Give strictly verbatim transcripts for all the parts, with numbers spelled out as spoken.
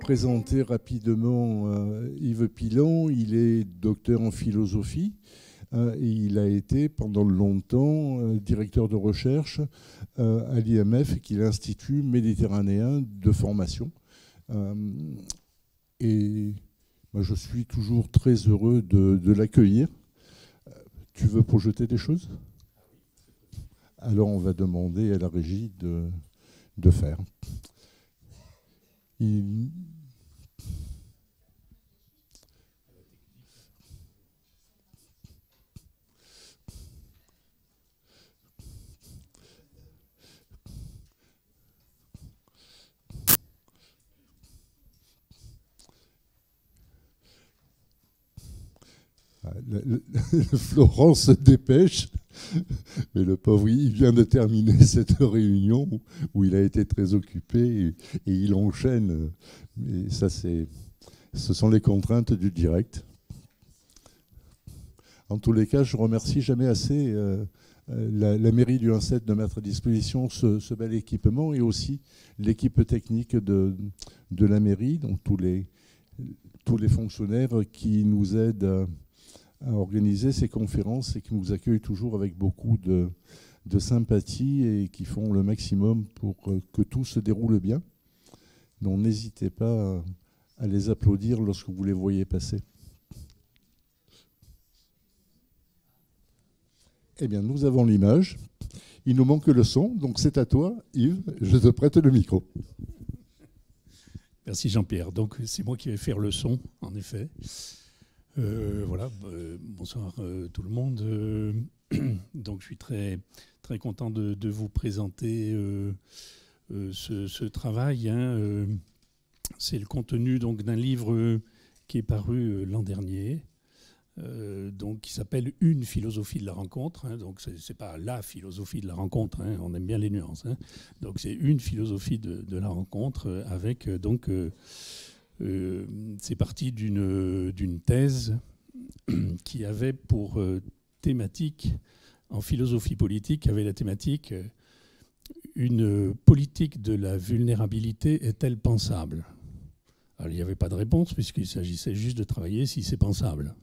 Présenter rapidement euh, Yves Pillant, il est docteur en philosophie euh, et il a été pendant longtemps euh, directeur de recherche euh, à l'I M F, qui est l'Institut méditerranéen de formation. Euh, et moi, je suis toujours très heureux de, de l'accueillir. Euh, tu veux projeter des choses? Alors on va demander à la régie de, de faire. Il... Florence se dépêche, mais le pauvre, il vient de terminer cette réunion où il a été très occupé et il enchaîne. Et ça, c'est, ce sont les contraintes du direct. En tous les cas, je remercie jamais assez euh, la, la mairie du un sept de mettre à disposition ce, ce bel équipement et aussi l'équipe technique de, de la mairie, donc tous les, tous les fonctionnaires qui nous aident à, à organiser ces conférences et qui nous accueillent toujours avec beaucoup de, de sympathie et qui font le maximum pour que tout se déroule bien. Donc n'hésitez pas à les applaudir lorsque vous les voyez passer. Eh bien, nous avons l'image. Il nous manque le son, donc c'est à toi, Yves. Je te prête le micro. Merci Jean-Pierre. Donc c'est moi qui vais faire le son, en effet. Euh, voilà, euh, bonsoir euh, tout le monde. Euh, donc je suis très, très content de, de vous présenter euh, euh, ce, ce travail. Hein, euh, c'est le contenu donc d'un livre euh, qui est paru euh, l'an dernier, euh, donc qui s'appelle Une philosophie de la rencontre. Hein, donc c'est pas la philosophie de la rencontre. Hein, on aime bien les nuances. Hein, donc c'est une philosophie de, de la rencontre euh, avec euh, donc. Euh, Euh, c'est parti d'une d'une thèse qui avait pour euh, thématique, en philosophie politique, avait la thématique euh, « Une politique de la vulnérabilité est-elle pensable ?» Alors il n'y avait pas de réponse puisqu'il s'agissait juste de travailler si c'est pensable.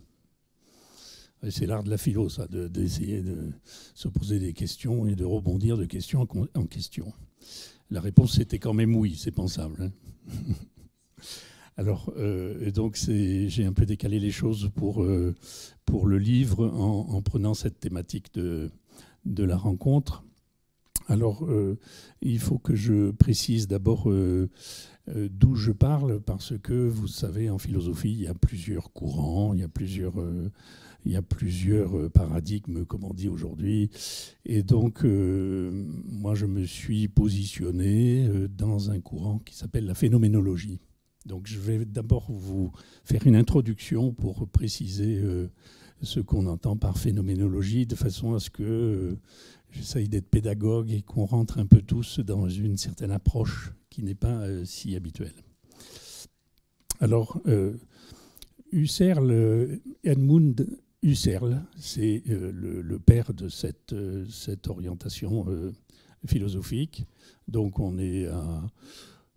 C'est l'art de la philo, ça, de, d'essayer de se poser des questions et de rebondir de question en, en question. La réponse était quand même « oui, c'est pensable hein ». Alors, euh, et donc j'ai un peu décalé les choses pour, euh, pour le livre en, en prenant cette thématique de, de la rencontre. Alors, euh, il faut que je précise d'abord euh, euh, d'où je parle, parce que vous savez, en philosophie, il y a plusieurs courants, il y a plusieurs, euh, il y a plusieurs paradigmes, comme on dit aujourd'hui. Et donc, euh, moi, je me suis positionné dans un courant qui s'appelle la phénoménologie. Donc je vais d'abord vous faire une introduction pour préciser euh, ce qu'on entend par phénoménologie, de façon à ce que euh, j'essaye d'être pédagogue et qu'on rentre un peu tous dans une certaine approche qui n'est pas euh, si habituelle. Alors, euh, Husserl, euh, Edmund Husserl, c'est euh, le, le père de cette, euh, cette orientation euh, philosophique. Donc on est à...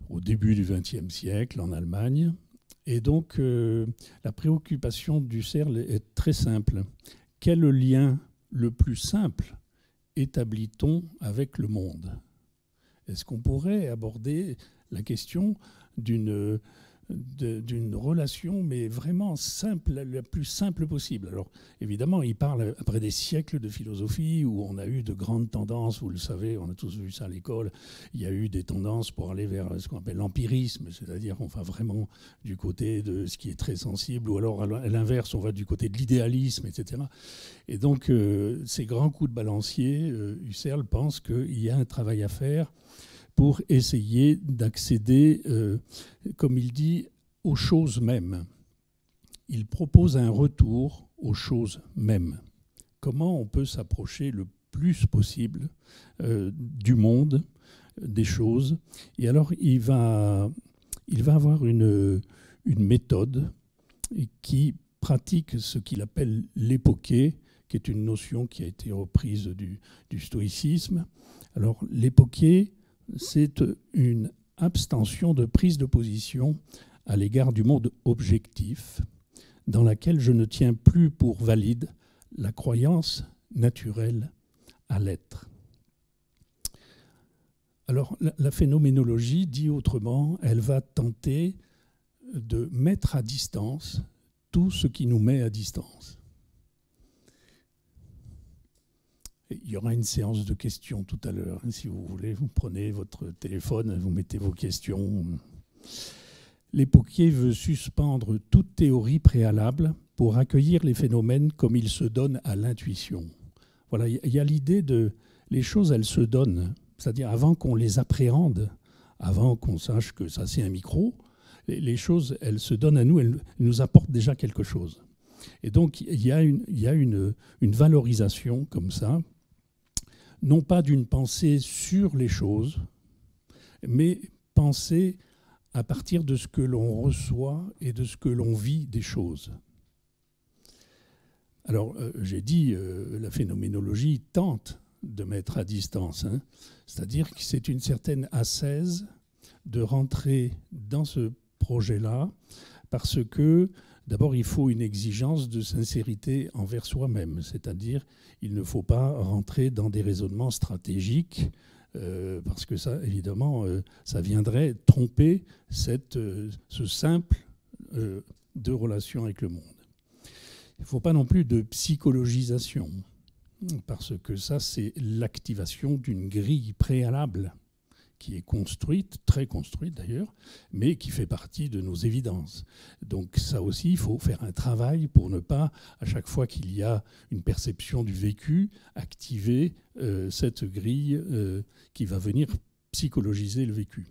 au début du vingtième siècle, en Allemagne. Et donc, euh, la préoccupation d'Husserl est très simple. Quel lien le plus simple établit-on avec le monde? Est-ce qu'on pourrait aborder la question d'une d'une relation, mais vraiment simple, la plus simple possible? Alors, évidemment, il parle après des siècles de philosophie où on a eu de grandes tendances, vous le savez, on a tous vu ça à l'école, il y a eu des tendances pour aller vers ce qu'on appelle l'empirisme, c'est-à-dire qu'on va vraiment du côté de ce qui est très sensible, ou alors à l'inverse, on va du côté de l'idéalisme, et cetera. Et donc, euh, ces grands coups de balancier, euh, Husserl pense qu'il y a un travail à faire pour essayer d'accéder, euh, comme il dit, aux choses mêmes. Il propose un retour aux choses mêmes. Comment on peut s'approcher le plus possible euh, du monde, des choses. Et alors, il va, il va avoir une, une méthode qui pratique ce qu'il appelle l'épochée, qui est une notion qui a été reprise du, du stoïcisme. Alors l'épochée, c'est une abstention de prise de position à l'égard du monde objectif, dans laquelle je ne tiens plus pour valide la croyance naturelle à l'être. Alors la, la phénoménologie, dit autrement, elle va tenter de mettre à distance tout ce qui nous met à distance. Et il y aura une séance de questions tout à l'heure. Si vous voulez, vous prenez votre téléphone, vous mettez vos questions. L'épochée veut suspendre toute théorie préalable pour accueillir les phénomènes comme ils se donnent à l'intuition. Voilà, il y a l'idée de... Les choses, elles se donnent. C'est-à-dire, avant qu'on les appréhende, avant qu'on sache que ça, c'est un micro, les choses, elles se donnent à nous, elles nous apportent déjà quelque chose. Et donc, il y a une, il y a une, une valorisation comme ça, non pas d'une pensée sur les choses, mais pensée à partir de ce que l'on reçoit et de ce que l'on vit des choses. Alors, euh, j'ai dit, euh, la phénoménologie tente de mettre à distance, hein, c'est-à-dire que c'est une certaine ascèse de rentrer dans ce projet-là, parce que, d'abord, il faut une exigence de sincérité envers soi-même, c'est-à-dire il ne faut pas rentrer dans des raisonnements stratégiques, Euh, parce que ça, évidemment, euh, ça viendrait tromper cette, euh, ce simple euh, de relation avec le monde. Il ne faut pas non plus de psychologisation, parce que ça, c'est l'activation d'une grille préalable qui est construite, très construite d'ailleurs, mais qui fait partie de nos évidences. Donc ça aussi, il faut faire un travail pour ne pas, à chaque fois qu'il y a une perception du vécu, activer euh, cette grille euh, qui va venir psychologiser le vécu.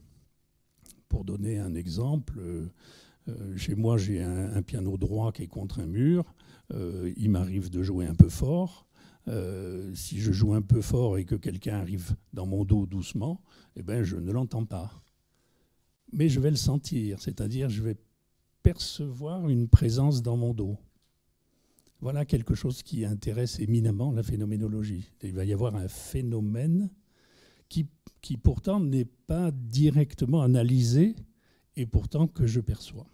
Pour donner un exemple, euh, euh, chez moi, j'ai un, un piano droit qui est contre un mur. Euh, il m'arrive de jouer un peu fort. Euh, si je joue un peu fort et que quelqu'un arrive dans mon dos doucement, eh ben, je ne l'entends pas. Mais je vais le sentir, c'est-à-dire je vais percevoir une présence dans mon dos. Voilà quelque chose qui intéresse éminemment la phénoménologie. Il va y avoir un phénomène qui, qui pourtant n'est pas directement analysé et pourtant que je perçois.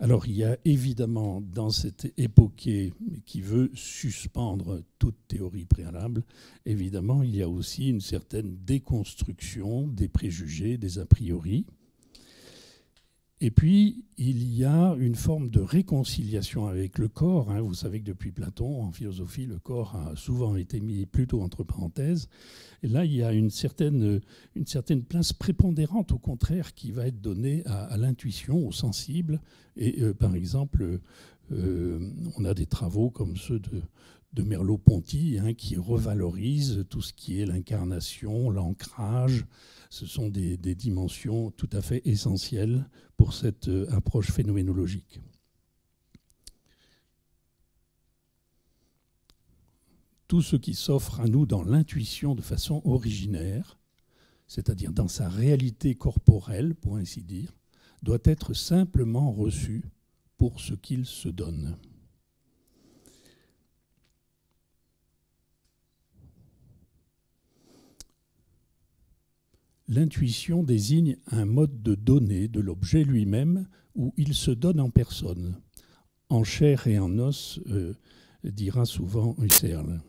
Alors il y a évidemment dans cette épochée qui veut suspendre toute théorie préalable, évidemment il y a aussi une certaine déconstruction des préjugés, des a priori. Et puis il y a une forme de réconciliation avec le corps. Hein. Vous savez que depuis Platon, en philosophie, le corps a souvent été mis plutôt entre parenthèses. Et là il y a une certaine, une certaine place prépondérante au contraire qui va être donnée à, à l'intuition, au sensible. Et euh, par exemple, euh, on a des travaux comme ceux de, de Merleau-Ponty hein, qui revalorisent tout ce qui est l'incarnation, l'ancrage. Ce sont des, des dimensions tout à fait essentielles pour cette euh, approche phénoménologique. Tout ce qui s'offre à nous dans l'intuition de façon originaire, c'est-à-dire dans sa réalité corporelle, pour ainsi dire, doit être simplement reçu pour ce qu'il se donne. L'intuition désigne un mode de donner de l'objet lui-même où il se donne en personne, en chair et en os, euh, dira souvent Husserl.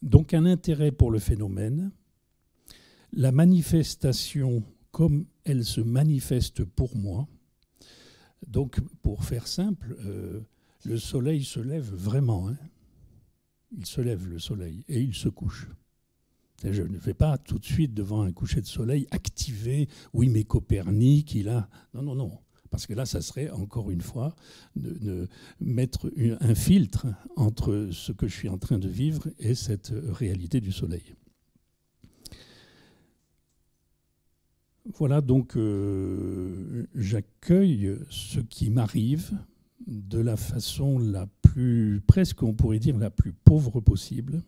Donc un intérêt pour le phénomène, la manifestation comme elle se manifeste pour moi. Donc pour faire simple, euh, le soleil se lève vraiment. Hein. Il se lève le soleil et il se couche. Je ne vais pas tout de suite, devant un coucher de soleil, activer « oui, mais Copernic, il a... » Non, non, non. Parce que là, ça serait, encore une fois, de, de mettre un filtre entre ce que je suis en train de vivre et cette réalité du soleil. Voilà, donc, euh, j'accueille ce qui m'arrive de la façon la plus, presque, on pourrait dire, la plus pauvre possible.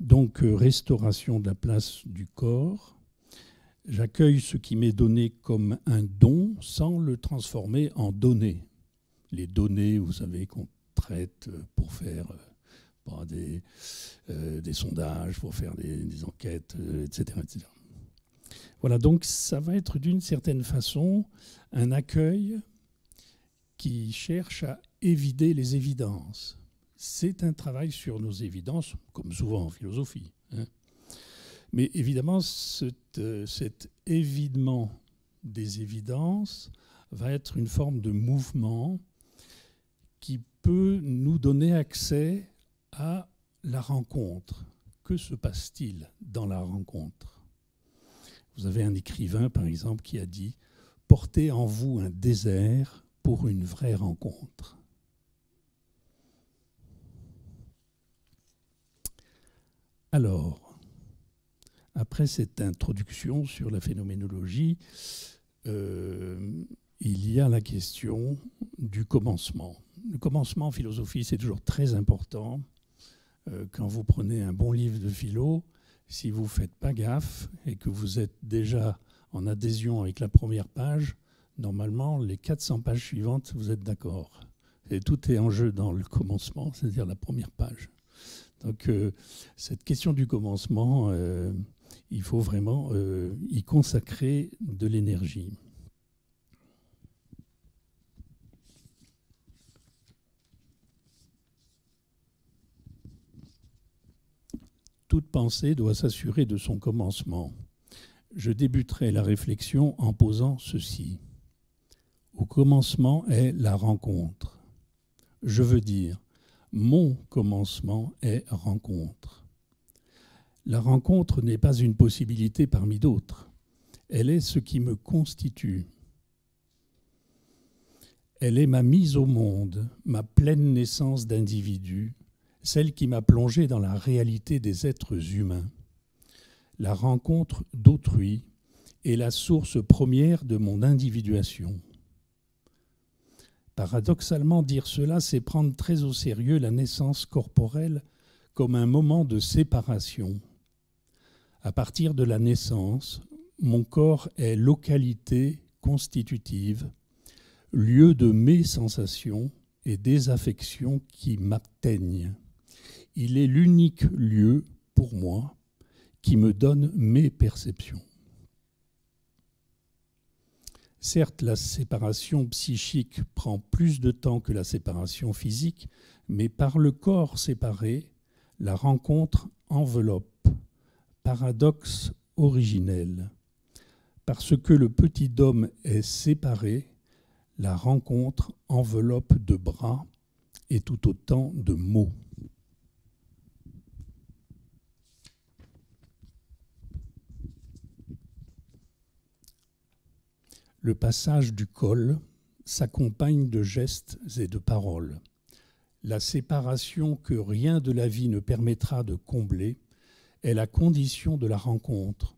Donc, restauration de la place du corps. J'accueille ce qui m'est donné comme un don sans le transformer en données. Les données, vous savez, qu'on retraite pour faire bah, des, euh, des sondages, pour faire des, des enquêtes, euh, et cetera, et cetera. Voilà, donc ça va être d'une certaine façon un accueil qui cherche à évider les évidences. C'est un travail sur nos évidences, comme souvent en philosophie. Hein. Mais évidemment, cet, euh, cet évidement des évidences va être une forme de mouvement qui peut nous donner accès à la rencontre. Que se passe-t-il dans la rencontre? Vous avez un écrivain, par exemple, qui a dit « Portez en vous un désert pour une vraie rencontre ». Alors, après cette introduction sur la phénoménologie, euh, il y a la question du commencement. Le commencement en philosophie, c'est toujours très important. Euh, quand vous prenez un bon livre de philo, si vous ne faites pas gaffe et que vous êtes déjà en adhésion avec la première page, normalement, les quatre cents pages suivantes, vous êtes d'accord. Et tout est en jeu dans le commencement, c'est-à-dire la première page. Donc, euh, cette question du commencement, euh, il faut vraiment euh, y consacrer de l'énergie. Toute pensée doit s'assurer de son commencement. Je débuterai la réflexion en posant ceci. Au commencement est la rencontre. Je veux dire, mon commencement est rencontre. La rencontre n'est pas une possibilité parmi d'autres. Elle est ce qui me constitue. Elle est ma mise au monde, ma pleine naissance d'individu, celle qui m'a plongé dans la réalité des êtres humains. La rencontre d'autrui est la source première de mon individuation. Paradoxalement, dire cela, c'est prendre très au sérieux la naissance corporelle comme un moment de séparation. À partir de la naissance, mon corps est localité constitutive, lieu de mes sensations et des affections qui m'atteignent. Il est l'unique lieu, pour moi, qui me donne mes perceptions. Certes, la séparation psychique prend plus de temps que la séparation physique, mais par le corps séparé, la rencontre enveloppe. Paradoxe originel. Parce que le petit homme est séparé, la rencontre enveloppe de bras et tout autant de mots. Le passage du col s'accompagne de gestes et de paroles. La séparation que rien de la vie ne permettra de combler est la condition de la rencontre.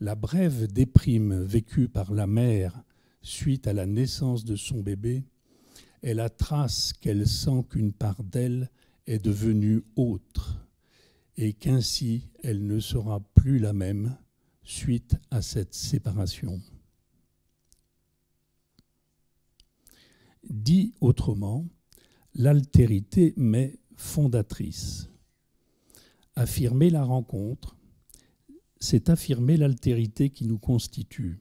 La brève déprime vécue par la mère suite à la naissance de son bébé est la trace qu'elle sent qu'une part d'elle est devenue autre et qu'ainsi elle ne sera plus la même suite à cette séparation. Dit autrement, l'altérité m'est fondatrice. Affirmer la rencontre, c'est affirmer l'altérité qui nous constitue.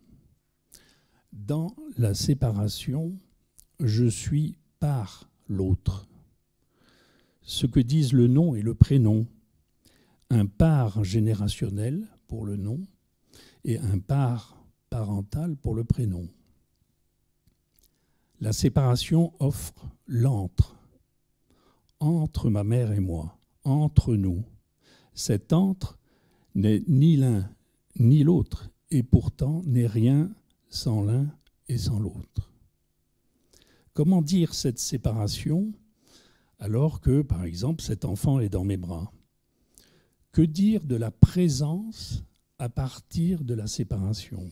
Dans la séparation, je suis par l'autre. Ce que disent le nom et le prénom, un par générationnel pour le nom et un par parental pour le prénom. La séparation offre l'entre, entre ma mère et moi, entre nous. Cet entre n'est ni l'un ni l'autre, et pourtant n'est rien sans l'un et sans l'autre. Comment dire cette séparation alors que, par exemple, cet enfant est dans mes bras? Que dire de la présence à partir de la séparation?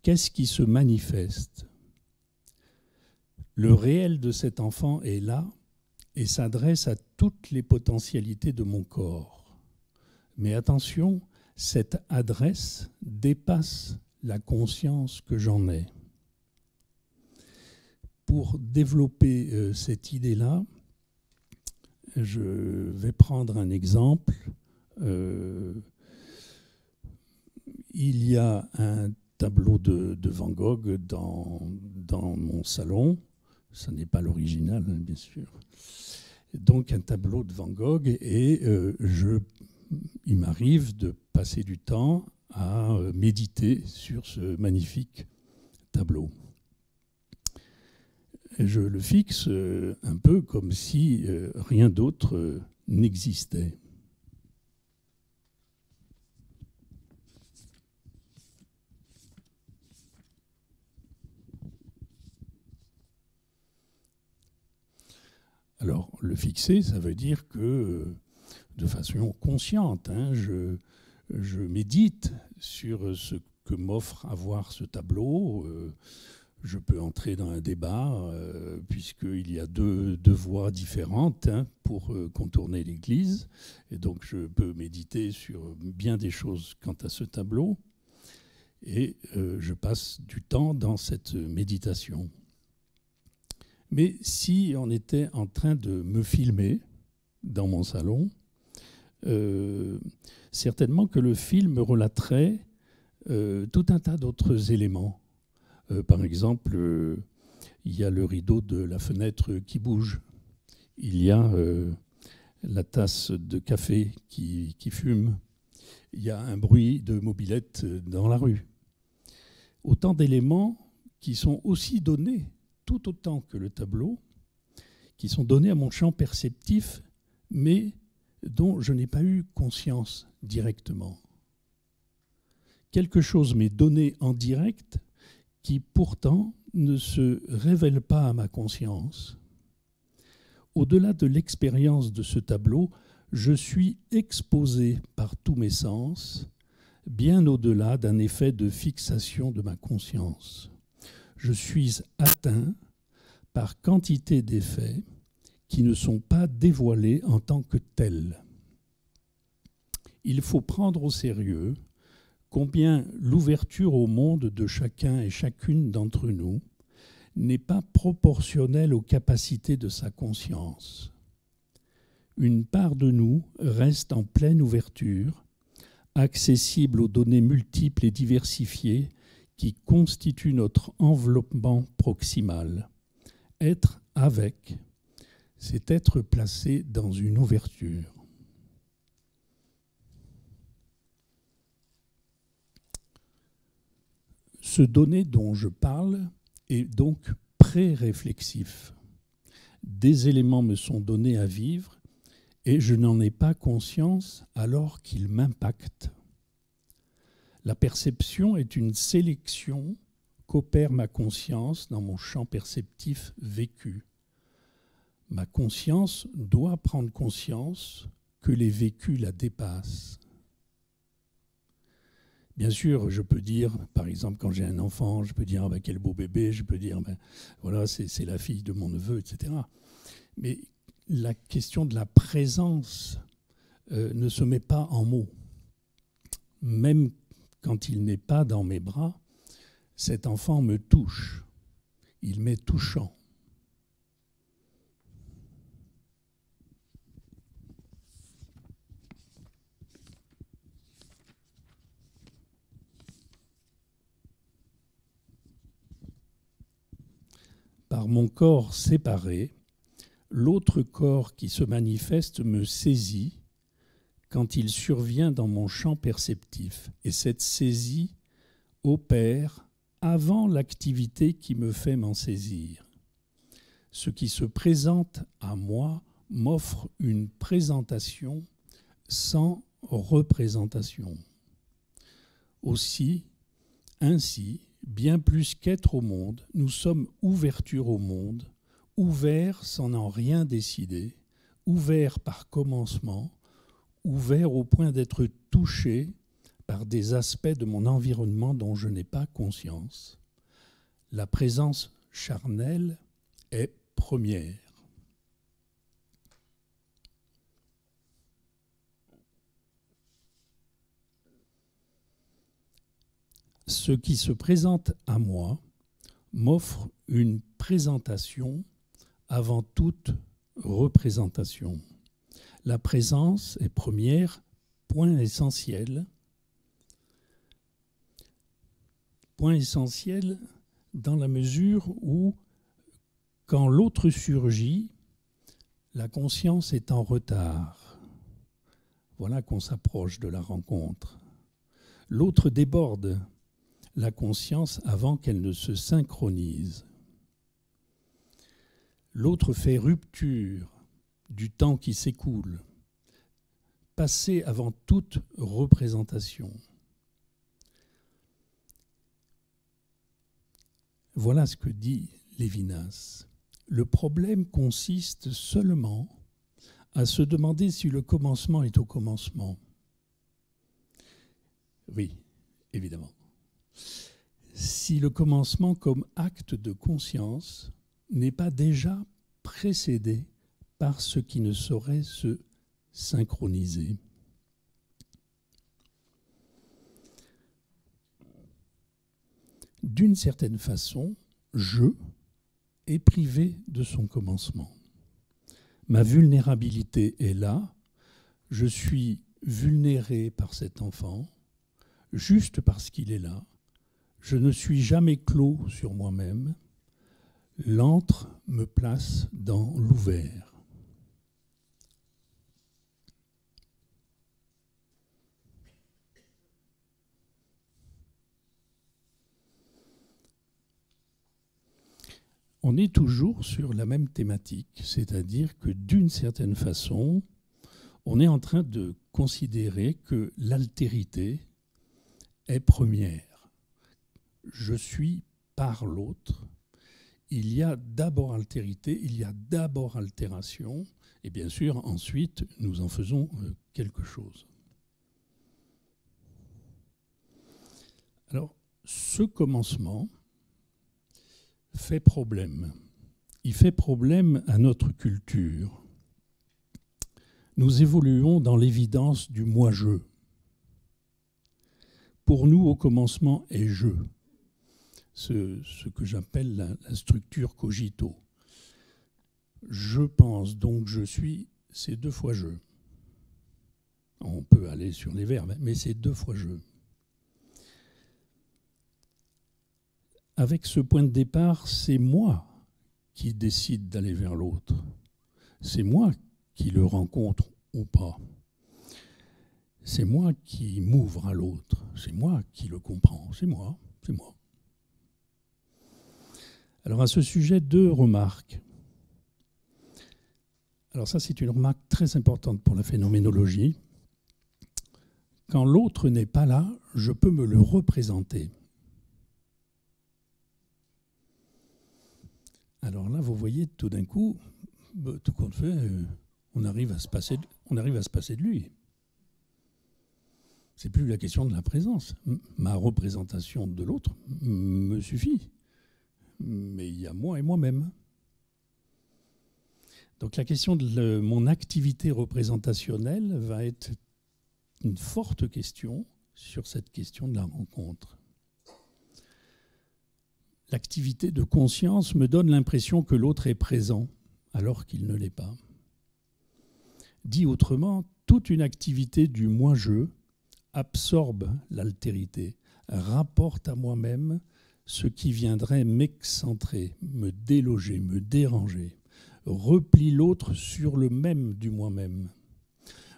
Qu'est-ce qui se manifeste? Le réel de cet enfant est là et s'adresse à toutes les potentialités de mon corps. Mais attention, cette adresse dépasse la conscience que j'en ai. Pour développer euh, cette idée-là, Je vais prendre un exemple. Euh, il y a un tableau de, de Van Gogh dans, dans mon salon. Ce n'est pas l'original, bien sûr. Donc un tableau de Van Gogh, et euh, je, il m'arrive de passer du temps à méditer sur ce magnifique tableau. Et je le fixe un peu comme si rien d'autre n'existait. Alors, le fixer, ça veut dire que, de façon consciente, hein, je, je médite sur ce que m'offre à voir ce tableau. Euh, je peux entrer dans un débat, euh, puisqu'il y a deux, deux voies différentes hein, pour euh, contourner l'Église. Et donc, je peux méditer sur bien des choses quant à ce tableau. Et euh, je passe du temps dans cette méditation. Mais si on était en train de me filmer dans mon salon, euh, certainement que le film relaterait euh, tout un tas d'autres éléments. Euh, par exemple, euh, il y a le rideau de la fenêtre qui bouge. Il y a euh, la tasse de café qui, qui fume. Il y a un bruit de mobilette dans la rue. Autant d'éléments qui sont aussi donnés tout autant que le tableau, qui sont donnés à mon champ perceptif, mais dont je n'ai pas eu conscience directement. Quelque chose m'est donné en direct qui pourtant ne se révèle pas à ma conscience. Au-delà de l'expérience de ce tableau, je suis exposé par tous mes sens, bien au-delà d'un effet de fixation de ma conscience. Je suis atteint par quantité d'effets qui ne sont pas dévoilés en tant que tels. Il faut prendre au sérieux combien l'ouverture au monde de chacun et chacune d'entre nous n'est pas proportionnelle aux capacités de sa conscience. Une part de nous reste en pleine ouverture, accessible aux données multiples et diversifiées qui constitue notre enveloppement proximal. Être avec, c'est être placé dans une ouverture. Ce donné dont je parle est donc pré-réflexif. Des éléments me sont donnés à vivre et je n'en ai pas conscience alors qu'ils m'impactent. La perception est une sélection qu'opère ma conscience dans mon champ perceptif vécu. Ma conscience doit prendre conscience que les vécus la dépassent. Bien sûr, je peux dire, par exemple, quand j'ai un enfant, je peux dire ah ben, « quel beau bébé », je peux dire ben, « voilà, c'est la fille de mon neveu », et cetera. Mais la question de la présence euh, ne se met pas en mots. Même quand il n'est pas dans mes bras, cet enfant me touche. Il m'est touchant. Par mon corps séparé, l'autre corps qui se manifeste me saisit quand il survient dans mon champ perceptif. Et cette saisie opère avant l'activité qui me fait m'en saisir. Ce qui se présente à moi m'offre une présentation sans représentation. Aussi, ainsi, bien plus qu'être au monde, nous sommes ouverture au monde, ouverts sans en rien décider, ouverts par commencement, ouvert au point d'être touché par des aspects de mon environnement dont je n'ai pas conscience. La présence charnelle est première. Ce qui se présente à moi m'offre une présentation avant toute représentation. La présence est première, point essentiel. Point essentiel dans la mesure où, quand l'autre surgit, la conscience est en retard. Voilà qu'on s'approche de la rencontre. L'autre déborde la conscience avant qu'elle ne se synchronise. L'autre fait rupture du temps qui s'écoule, passé avant toute représentation. Voilà ce que dit Lévinas. Le problème consiste seulement à se demander si le commencement est au commencement. Oui, évidemment. Si le commencement comme acte de conscience n'est pas déjà précédé par ce qui ne saurait se synchroniser. D'une certaine façon, je est privé de son commencement. Ma vulnérabilité est là. Je suis vulnéré par cet enfant, juste parce qu'il est là. Je ne suis jamais clos sur moi-même. L'antre me place dans l'ouvert. On est toujours sur la même thématique, c'est-à-dire que d'une certaine façon, on est en train de considérer que l'altérité est première. Je suis par l'autre. Il y a d'abord altérité, il y a d'abord altération, et bien sûr, ensuite, nous en faisons quelque chose. Alors, ce commencement fait problème. Il fait problème à notre culture. Nous évoluons dans l'évidence du moi-je. Pour nous, au commencement est je. Ce, ce que j'appelle la, la structure cogito. Je pense, donc je suis, c'est deux fois je. On peut aller sur les verbes, mais c'est deux fois je. Avec ce point de départ, c'est moi qui décide d'aller vers l'autre. C'est moi qui le rencontre ou pas. C'est moi qui m'ouvre à l'autre. C'est moi qui le comprends. C'est moi, c'est moi. Alors à ce sujet, deux remarques. Alors ça, c'est une remarque très importante pour la phénoménologie. Quand l'autre n'est pas là, je peux me le représenter. Alors là, vous voyez, tout d'un coup, tout compte fait, on arrive à se passer de, on arrive à se passer de lui. C'est plus la question de la présence. Ma représentation de l'autre me suffit. Mais il y a moi et moi-même. Donc la question de le, mon activité représentationnelle va être une forte question sur cette question de la rencontre. L'activité de conscience me donne l'impression que l'autre est présent, alors qu'il ne l'est pas. Dit autrement, toute une activité du moi-je absorbe l'altérité, rapporte à moi-même ce qui viendrait m'excentrer, me déloger, me déranger, replie l'autre sur le même du moi-même,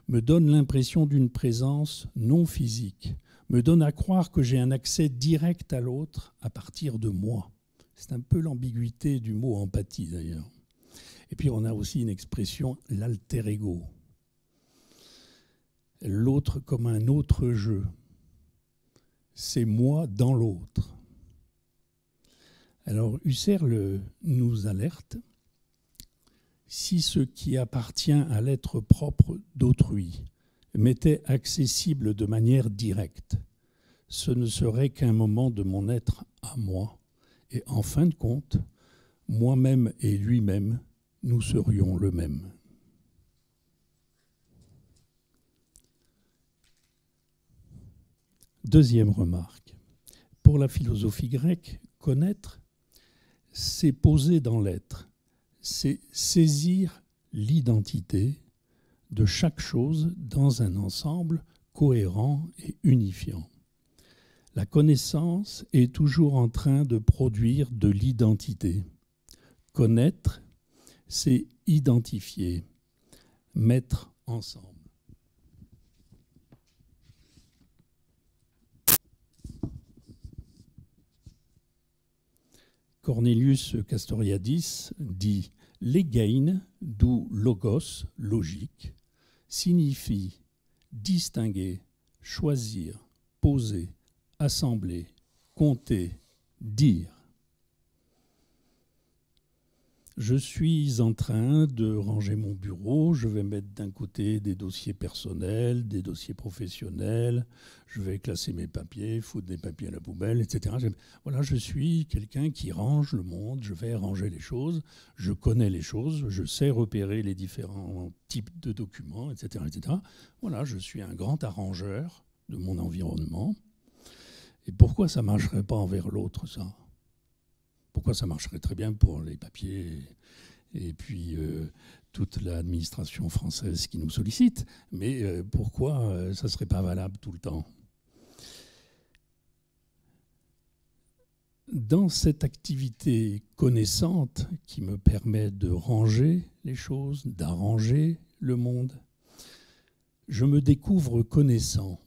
me donne l'impression d'une présence non physique, me donne à croire que j'ai un accès direct à l'autre à partir de moi. C'est un peu l'ambiguïté du mot empathie d'ailleurs. Et puis on a aussi une expression, l'alter ego. L'autre comme un autre jeu. C'est moi dans l'autre. Alors Husserl nous alerte, si ce qui appartient à l'être propre d'autrui m'était accessible de manière directe, ce ne serait qu'un moment de mon être à moi, et en fin de compte, moi-même et lui-même, nous serions le même. Deuxième remarque. Pour la philosophie grecque, connaître, c'est poser dans l'être, c'est saisir l'identité de chaque chose dans un ensemble cohérent et unifiant. La connaissance est toujours en train de produire de l'identité. Connaître, c'est identifier, mettre ensemble. Cornelius Castoriadis dit « Legein, d'où logos, logique, signifie distinguer, choisir, poser, assembler, compter, dire. » Je suis en train de ranger mon bureau. Je vais mettre d'un côté des dossiers personnels, des dossiers professionnels. Je vais classer mes papiers, foutre des papiers à la poubelle, et cetera. Voilà, je suis quelqu'un qui range le monde. Je vais ranger les choses. Je connais les choses. Je sais repérer les différents types de documents, et cetera, et cetera. Voilà, je suis un grand arrangeur de mon environnement. Et pourquoi ça ne marcherait pas envers l'autre, ça ? Pourquoi ça marcherait très bien pour les papiers et puis euh, toute l'administration française qui nous sollicite, mais euh, pourquoi euh, ça ne serait pas valable tout le temps? Dans cette activité connaissante qui me permet de ranger les choses, d'arranger le monde, je me découvre connaissant.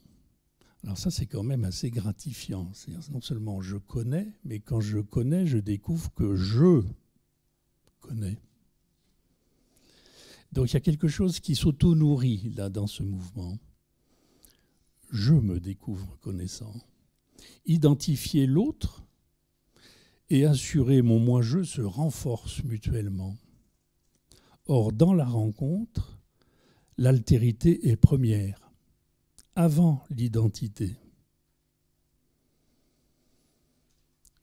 Alors ça, c'est quand même assez gratifiant. C'est-à-dire non seulement je connais, mais quand je connais, je découvre que je connais. Donc il y a quelque chose qui s'auto-nourrit là dans ce mouvement. Je me découvre connaissant. Identifier l'autre et assurer mon moi-je se renforcent mutuellement. Or, dans la rencontre, l'altérité est première. Avant l'identité.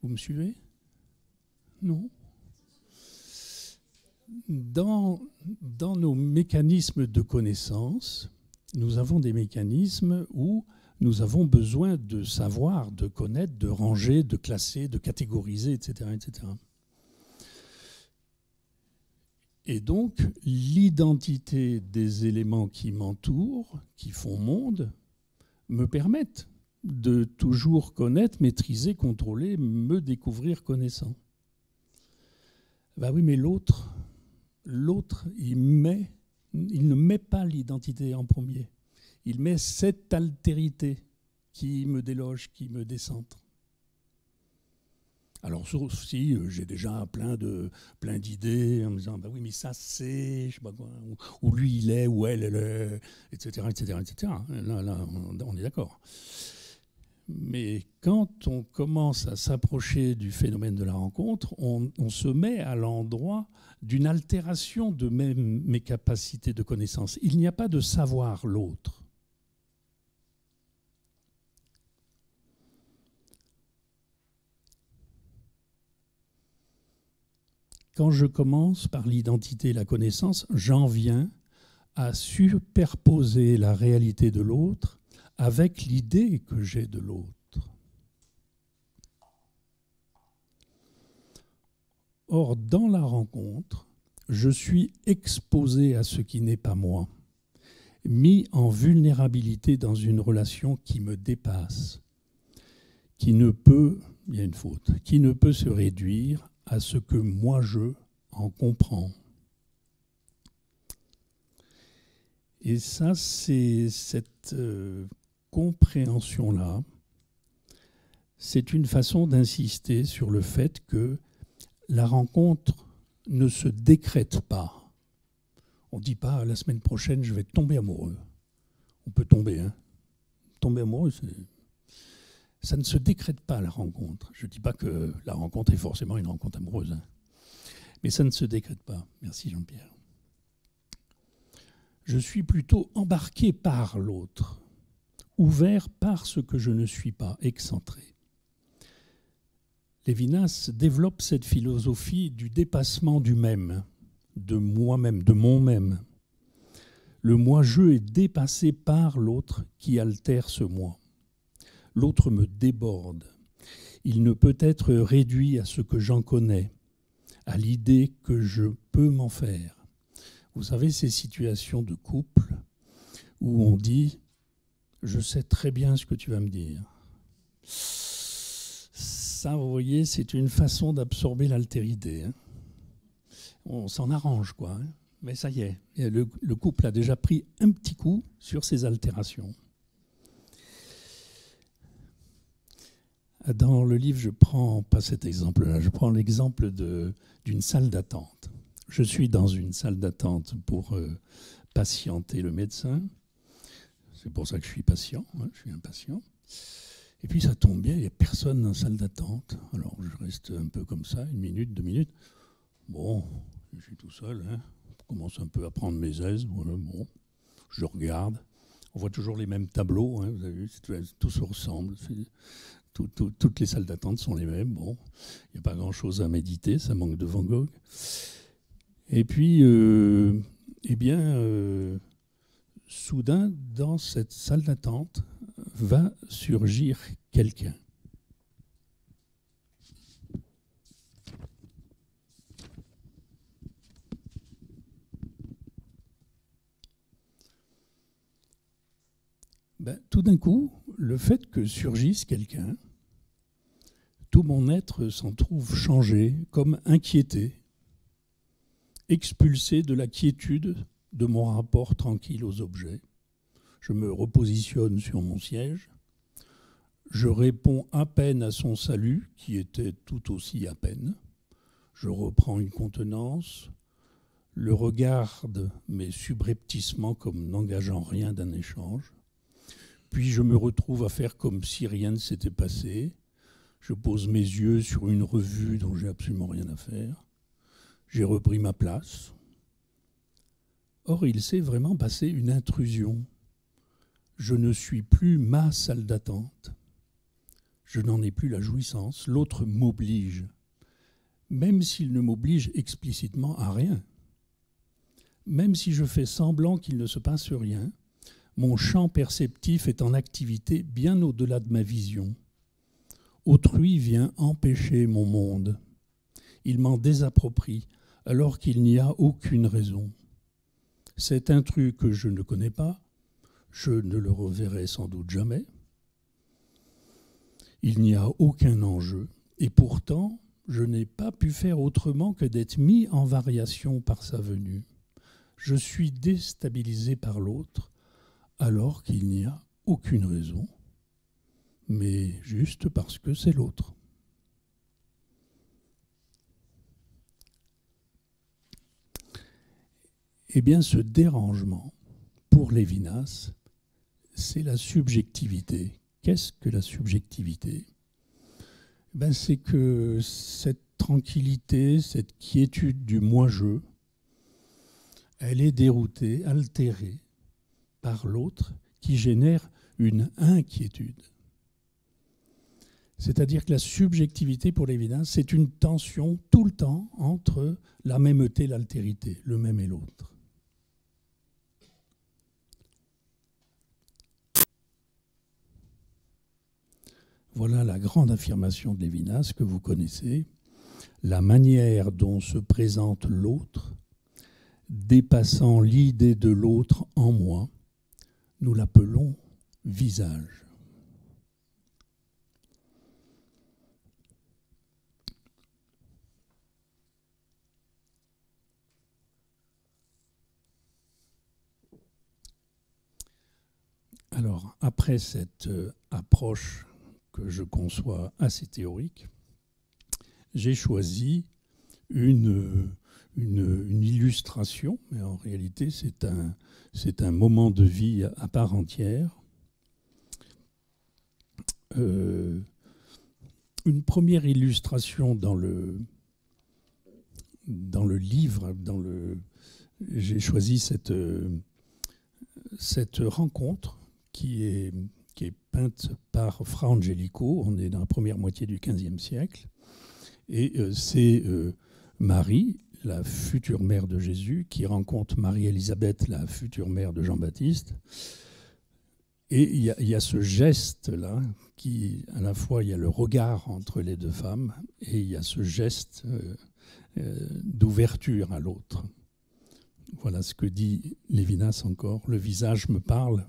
Vous me suivez? Non. Dans, dans nos mécanismes de connaissance, nous avons des mécanismes où nous avons besoin de savoir, de connaître, de ranger, de classer, de catégoriser, et cetera, et cetera. Et donc, l'identité des éléments qui m'entourent, qui font monde, me permettent de toujours connaître, maîtriser, contrôler, me découvrir connaissant. Ben oui, mais l'autre, l'autre, il met, il ne met pas l'identité en premier. Il met cette altérité qui me déloge, qui me décentre. Alors, sauf si j'ai déjà plein de, plein d'idées en me disant, bah oui, mais ça c'est, je sais pas quoi, ou, ou lui il est, ou elle, elle est, et cetera, et cetera, et cetera. Là, là, on est d'accord. Mais quand on commence à s'approcher du phénomène de la rencontre, on, on se met à l'endroit d'une altération de mes, mes capacités de connaissance. Il n'y a pas de savoir l'autre. Quand je commence par l'identité et la connaissance, j'en viens à superposer la réalité de l'autre avec l'idée que j'ai de l'autre. Or, dans la rencontre, je suis exposé à ce qui n'est pas moi, mis en vulnérabilité dans une relation qui me dépasse, qui ne peut, il y a une faute, qui ne peut se réduire à ce que moi je en comprends. Et ça, c'est cette euh, compréhension-là, c'est une façon d'insister sur le fait que la rencontre ne se décrète pas. On ne dit pas, la semaine prochaine, je vais tomber amoureux. On peut tomber, hein. Tomber amoureux, c'est... Ça ne se décrète pas, la rencontre. Je ne dis pas que la rencontre est forcément une rencontre amoureuse. Hein. Mais ça ne se décrète pas. Merci Jean-Pierre. Je suis plutôt embarqué par l'autre, ouvert par ce que je ne suis pas, excentré. Lévinas développe cette philosophie du dépassement du même, de moi-même, de mon même. Le moi-je est dépassé par l'autre qui altère ce moi. L'autre me déborde. Il ne peut être réduit à ce que j'en connais, à l'idée que je peux m'en faire. Vous savez, ces situations de couple où on dit « je sais très bien ce que tu vas me dire ». Ça, vous voyez, c'est une façon d'absorber l'altérité. Hein. On s'en arrange, quoi. Hein. Mais ça y est, le, le couple a déjà pris un petit coup sur ces altérations. Dans le livre, je prends pas cet exemple-là, je prends l'exemple d'une salle d'attente. Je suis dans une salle d'attente pour euh, patienter le médecin. C'est pour ça que je suis patient, hein, je suis impatient. Et puis ça tombe bien, il n'y a personne dans la salle d'attente. Alors je reste un peu comme ça, une minute, deux minutes. Bon, je suis tout seul, hein. Je commence un peu à prendre mes aises. Voilà, bon, je regarde. On voit toujours les mêmes tableaux, hein, vous avez vu, tout se ressemble. Tout, tout, toutes les salles d'attente sont les mêmes. Bon, il n'y a pas grand-chose à méditer, ça manque de Van Gogh. Et puis, euh, eh bien, euh, soudain, dans cette salle d'attente, va surgir quelqu'un. Ben, tout d'un coup, le fait que surgisse quelqu'un, tout mon être s'en trouve changé, comme inquiété, expulsé de la quiétude de mon rapport tranquille aux objets. Je me repositionne sur mon siège. Je réponds à peine à son salut, qui était tout aussi à peine. Je reprends une contenance, le regarde, mais subrepticement, comme n'engageant rien d'un échange. Puis je me retrouve à faire comme si rien ne s'était passé. Je pose mes yeux sur une revue dont j'ai absolument rien à faire. J'ai repris ma place. Or, il s'est vraiment passé une intrusion. Je ne suis plus ma salle d'attente. Je n'en ai plus la jouissance. L'autre m'oblige, même s'il ne m'oblige explicitement à rien. Même si je fais semblant qu'il ne se passe rien, mon champ perceptif est en activité bien au-delà de ma vision. Autrui vient empêcher mon monde. Il m'en désapproprie alors qu'il n'y a aucune raison. C'est un truc que je ne connais pas. Je ne le reverrai sans doute jamais. Il n'y a aucun enjeu. Et pourtant, je n'ai pas pu faire autrement que d'être mis en variation par sa venue. Je suis déstabilisé par l'autre, alors qu'il n'y a aucune raison, mais juste parce que c'est l'autre. Eh bien, ce dérangement, pour Lévinas, c'est la subjectivité. Qu'est-ce que la subjectivité? Ben, c'est que cette tranquillité, cette quiétude du moi-je, elle est déroutée, altérée par l'autre qui génère une inquiétude. C'est-à-dire que la subjectivité pour Lévinas, c'est une tension tout le temps entre la mêmeté et l'altérité, le même et l'autre. Voilà la grande affirmation de Lévinas que vous connaissez. La manière dont se présente l'autre, dépassant l'idée de l'autre en moi, nous l'appelons visage. Alors, après cette approche que je conçois assez théorique, j'ai choisi une, une, une illustration, mais en réalité c'est un, c'est un moment de vie à part entière. Euh, une première illustration dans le, dans le livre, dans le, j'ai choisi cette, cette rencontre qui est... qui est peinte par Fra Angelico. On est dans la première moitié du quinzième siècle. Et euh, c'est euh, Marie, la future mère de Jésus, qui rencontre Marie-Élisabeth, la future mère de Jean-Baptiste. Et il y, y a ce geste-là, qui, à la fois, il y a le regard entre les deux femmes, et il y a ce geste euh, euh, d'ouverture à l'autre. Voilà ce que dit Lévinas encore. Le visage me parle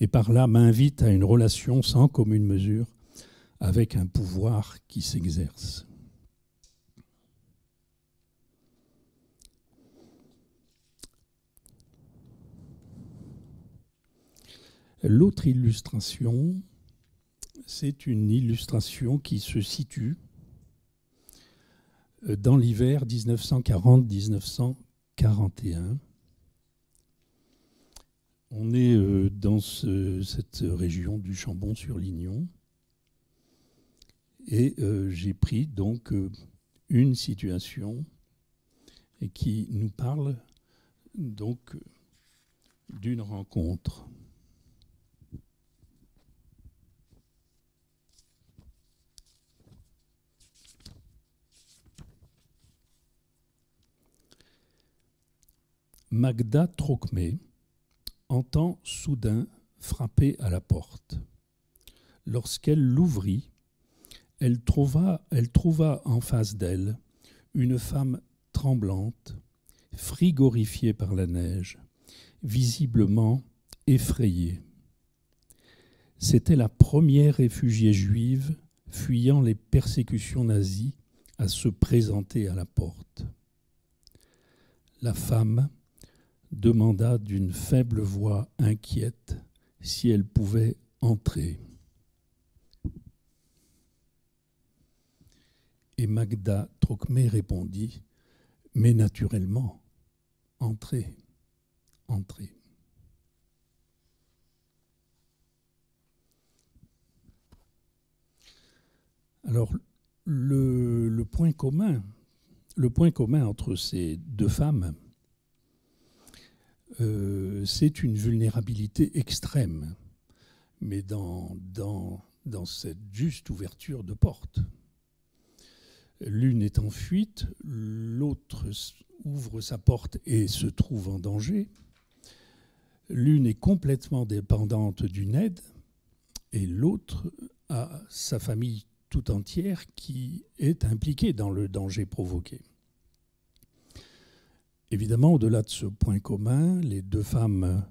et par là m'invite à une relation sans commune mesure avec un pouvoir qui s'exerce. L'autre illustration, c'est une illustration qui se situe dans l'hiver mille neuf cent quarante mille neuf cent quarante et un. On est dans ce, cette région du Chambon-sur-Lignon. Et j'ai pris donc une situation qui nous parle donc d'une rencontre. Magda Trocmé entend soudain frapper à la porte. Lorsqu'elle l'ouvrit, elle trouva, elle trouva en face d'elle une femme tremblante, frigorifiée par la neige, visiblement effrayée. C'était la première réfugiée juive fuyant les persécutions nazies à se présenter à la porte. La femme demanda d'une faible voix inquiète si elle pouvait entrer. Et Magda Trocmé répondit « Mais naturellement, entrez, entrez. » Alors, le, le, point commun, le point commun entre ces deux femmes, Euh, c'est une vulnérabilité extrême, mais dans, dans, dans cette juste ouverture de porte. L'une est en fuite, l'autre ouvre sa porte et se trouve en danger. L'une est complètement dépendante d'une aide et l'autre a sa famille tout entière qui est impliquée dans le danger provoqué. Évidemment, au-delà de ce point commun, les deux femmes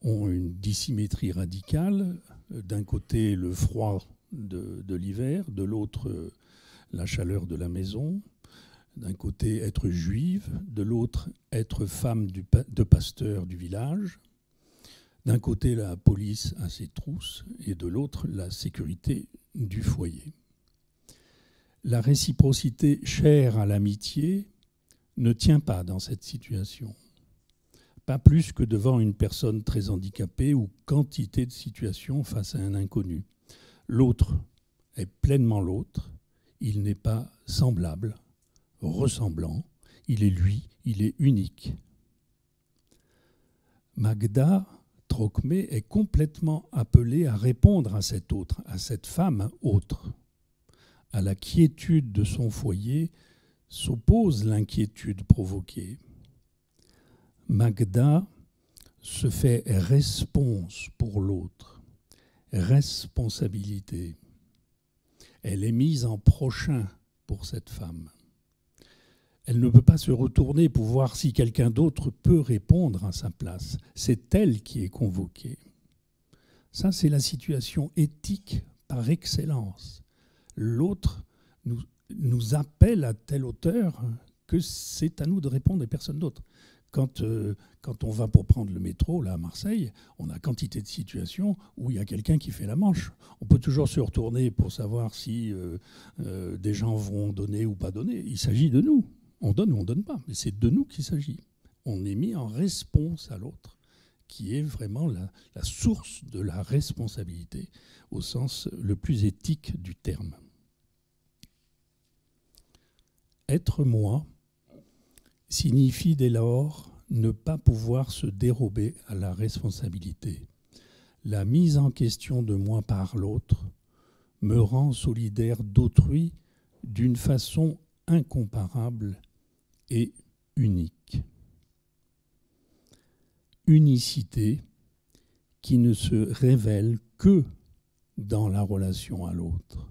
ont une dissymétrie radicale. D'un côté, le froid de, de l'hiver, de l'autre, la chaleur de la maison. D'un côté, être juive, de l'autre, être femme du, de pasteur du village. D'un côté, la police à ses trousses et de l'autre, la sécurité du foyer. La réciprocité chère à l'amitié ne tient pas dans cette situation, pas plus que devant une personne très handicapée ou quantité de situations face à un inconnu. L'autre est pleinement l'autre, il n'est pas semblable, ressemblant, il est lui, il est unique. Magda Trocmé est complètement appelée à répondre à cet autre, à cette femme autre, à la quiétude de son foyer, s'oppose l'inquiétude provoquée. Magda se fait réponse pour l'autre, responsabilité. Elle est mise en prochain pour cette femme. Elle ne peut pas se retourner pour voir si quelqu'un d'autre peut répondre à sa place. C'est elle qui est convoquée. Ça, c'est la situation éthique par excellence. L'autre nous nous appelle à telle hauteur que c'est à nous de répondre et personne d'autre. Quand, euh, quand on va pour prendre le métro, là, à Marseille, on a quantité de situations où il y a quelqu'un qui fait la manche. On peut toujours se retourner pour savoir si euh, euh, des gens vont donner ou pas donner. Il s'agit de nous. On donne ou on ne donne pas. Mais c'est de nous qu'il s'agit. On est mis en réponse à l'autre, qui est vraiment la, la source de la responsabilité au sens le plus éthique du terme. Être moi signifie dès lors ne pas pouvoir se dérober à la responsabilité. La mise en question de moi par l'autre me rend solidaire d'autrui d'une façon incomparable et unique. Unicité qui ne se révèle que dans la relation à l'autre.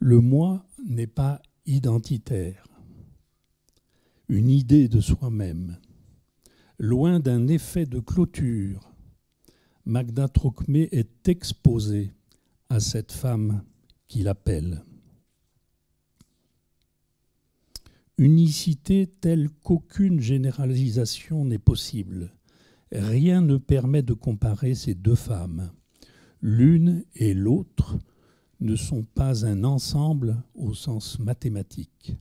Le moi n'est pas identitaire. une idée de soi-même, loin d'un effet de clôture. Magda Trocmé est exposée à cette femme qu'il appelle. Unicité telle qu'aucune généralisation n'est possible. Rien ne permet de comparer ces deux femmes. L'une et l'autre ne sont pas un ensemble au sens mathématique.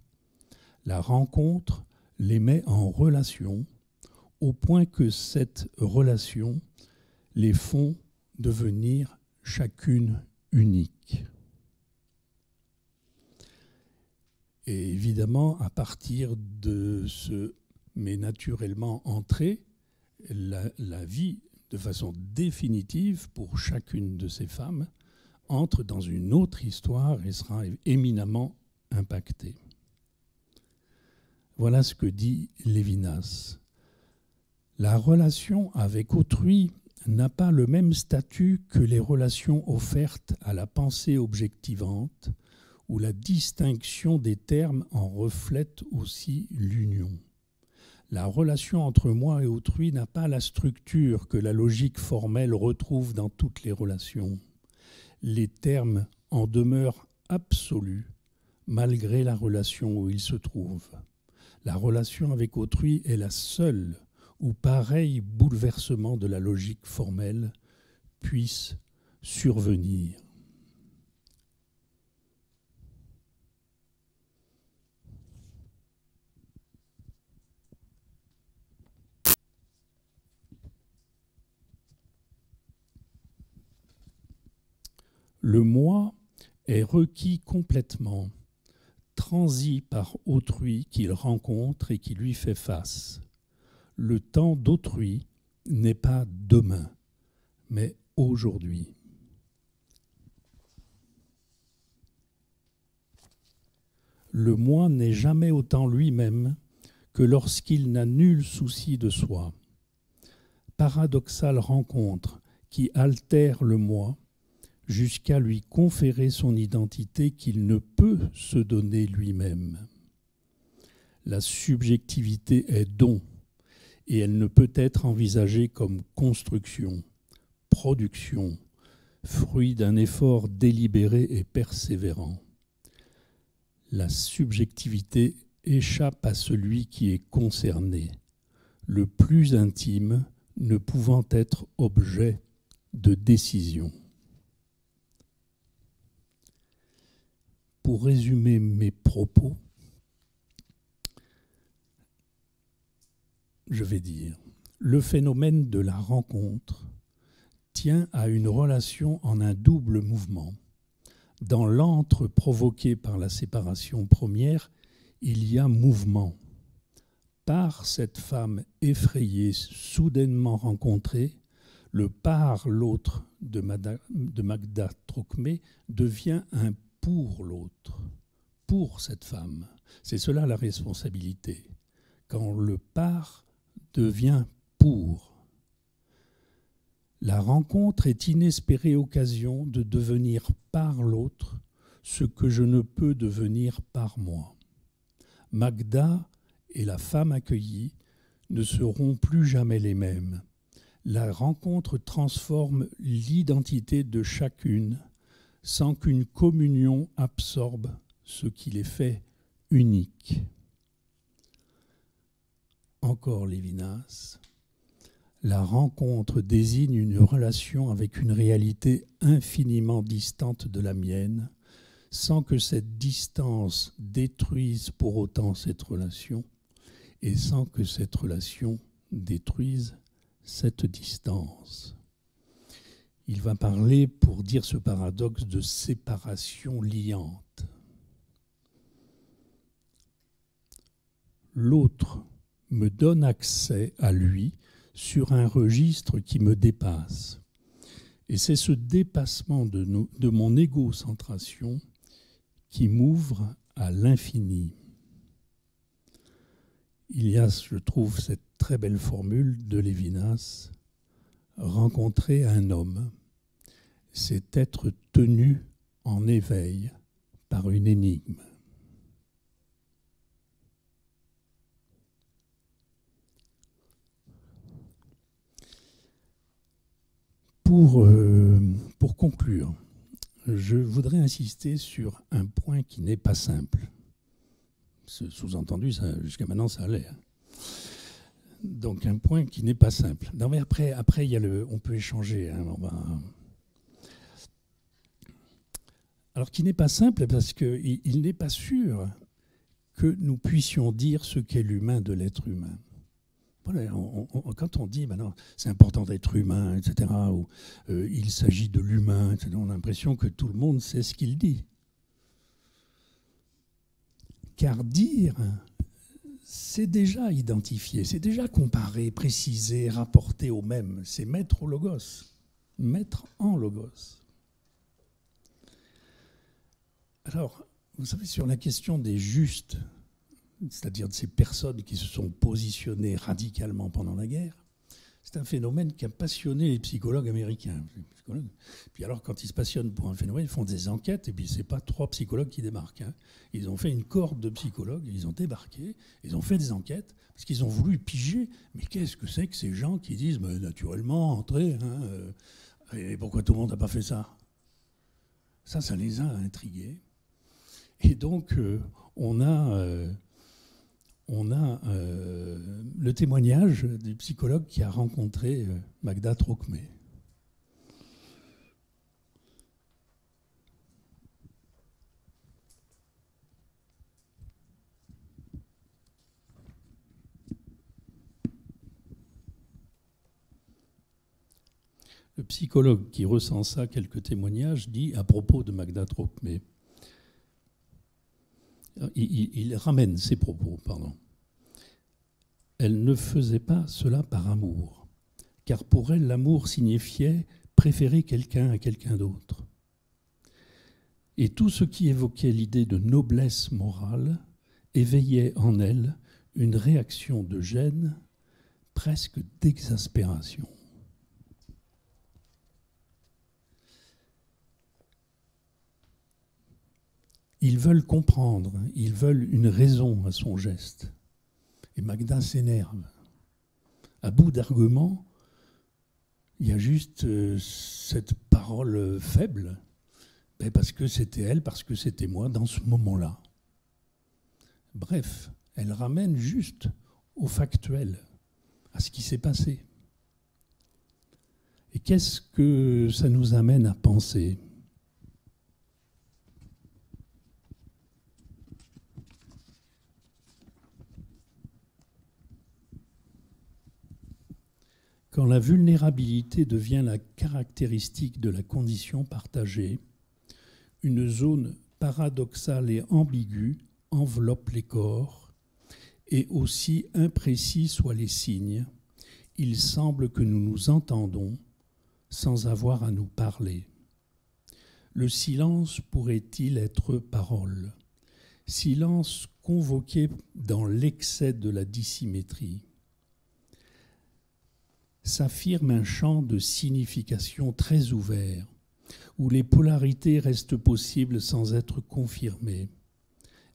La rencontre les met en relation au point que cette relation les font devenir chacune unique. Et évidemment, à partir de ce « mais naturellement entré », la, la vie, de façon définitive, pour chacune de ces femmes, entre dans une autre histoire et sera éminemment impactée. Voilà ce que dit Lévinas. La relation avec autrui n'a pas le même statut que les relations offertes à la pensée objectivante, où la distinction des termes en reflète aussi l'union. La relation entre moi et autrui n'a pas la structure que la logique formelle retrouve dans toutes les relations. Les termes en demeurent absolus, malgré la relation où ils se trouvent. La relation avec autrui est la seule où pareil bouleversement de la logique formelle puisse survenir. Le moi est requis complètement, transi par autrui qu'il rencontre et qui lui fait face. Le temps d'autrui n'est pas demain, mais aujourd'hui. Le moi n'est jamais autant lui-même que lorsqu'il n'a nul souci de soi. Paradoxale rencontre qui altère le moi, jusqu'à lui conférer son identité qu'il ne peut se donner lui-même. La subjectivité est don, et elle ne peut être envisagée comme construction, production, fruit d'un effort délibéré et persévérant. La subjectivité échappe à celui qui est concerné, le plus intime ne pouvant être objet de décision. Pour résumer mes propos, je vais dire, le phénomène de la rencontre tient à une relation en un double mouvement. Dans l'antre provoqué par la séparation première, il y a mouvement. Par cette femme effrayée, soudainement rencontrée, le par l'autre de Magda Trocmé devient un pour l'autre, pour cette femme. C'est cela la responsabilité. Quand le par devient pour. La rencontre est inespérée occasion de devenir par l'autre ce que je ne peux devenir par moi. Magda et la femme accueillie ne seront plus jamais les mêmes. La rencontre transforme l'identité de chacune sans qu'une communion absorbe ce qui les fait uniques. Encore Lévinas, la rencontre désigne une relation avec une réalité infiniment distante de la mienne, sans que cette distance détruise pour autant cette relation, et sans que cette relation détruise cette distance. Il va parler, pour dire ce paradoxe, de séparation liante. L'autre me donne accès à lui sur un registre qui me dépasse. Et c'est ce dépassement de, nos, de mon égocentration qui m'ouvre à l'infini. Il y a, je trouve, cette très belle formule de Lévinas. Rencontrer un homme, c'est être tenu en éveil par une énigme. pour, euh, pour conclure, je voudrais insister sur un point qui n'est pas simple. Sous-entendu, jusqu'à maintenant, ça allait. Donc un point qui n'est pas simple. Non, mais après, après il y a le, on peut échanger. Hein, on va... Alors qui n'est pas simple parce qu'il il, n'est pas sûr que nous puissions dire ce qu'est l'humain de l'être humain. Voilà, on, on, quand on dit, ben non, c'est important d'être humain, et cetera, ou euh, il s'agit de l'humain, on a l'impression que tout le monde sait ce qu'il dit. Car dire, c'est déjà identifié, c'est déjà comparé, précisé, rapporté au même. C'est mettre au logos, mettre en logos. Alors, vous savez, sur la question des justes, c'est-à-dire de ces personnes qui se sont positionnées radicalement pendant la guerre, c'est un phénomène qui a passionné les psychologues américains. Puis alors, quand ils se passionnent pour un phénomène, ils font des enquêtes, et puis ce n'est pas trois psychologues qui débarquent. Hein. Ils ont fait une cohorte de psychologues, ils ont débarqué, ils ont fait des enquêtes, parce qu'ils ont voulu piger. Mais qu'est-ce que c'est que ces gens qui disent, bah, naturellement, entrez, hein, euh, et pourquoi tout le monde n'a pas fait ça? Ça, ça les a intrigués. Et donc, euh, on a... Euh, On a euh, le témoignage du psychologue qui a rencontré euh, Magda Trocmé. Le psychologue qui recensa quelques témoignages dit à propos de Magda Trocmé. Il, il, il ramène ses propos, pardon. Elle ne faisait pas cela par amour, car pour elle, l'amour signifiait préférer quelqu'un à quelqu'un d'autre. Et tout ce qui évoquait l'idée de noblesse morale éveillait en elle une réaction de gêne, presque d'exaspération. Ils veulent comprendre, ils veulent une raison à son geste. Et Magda s'énerve. À bout d'arguments, il y a juste euh, cette parole faible, ben parce que c'était elle, parce que c'était moi, dans ce moment-là. Bref, elle ramène juste au factuel, à ce qui s'est passé. Et qu'est-ce que ça nous amène à penser ? Quand la vulnérabilité devient la caractéristique de la condition partagée, une zone paradoxale et ambiguë enveloppe les corps, et aussi imprécis soient les signes, il semble que nous nous entendons sans avoir à nous parler. Le silence pourrait-il être parole? Silence convoqué dans l'excès de la dissymétrie. S'affirme un champ de signification très ouvert, où les polarités restent possibles sans être confirmées.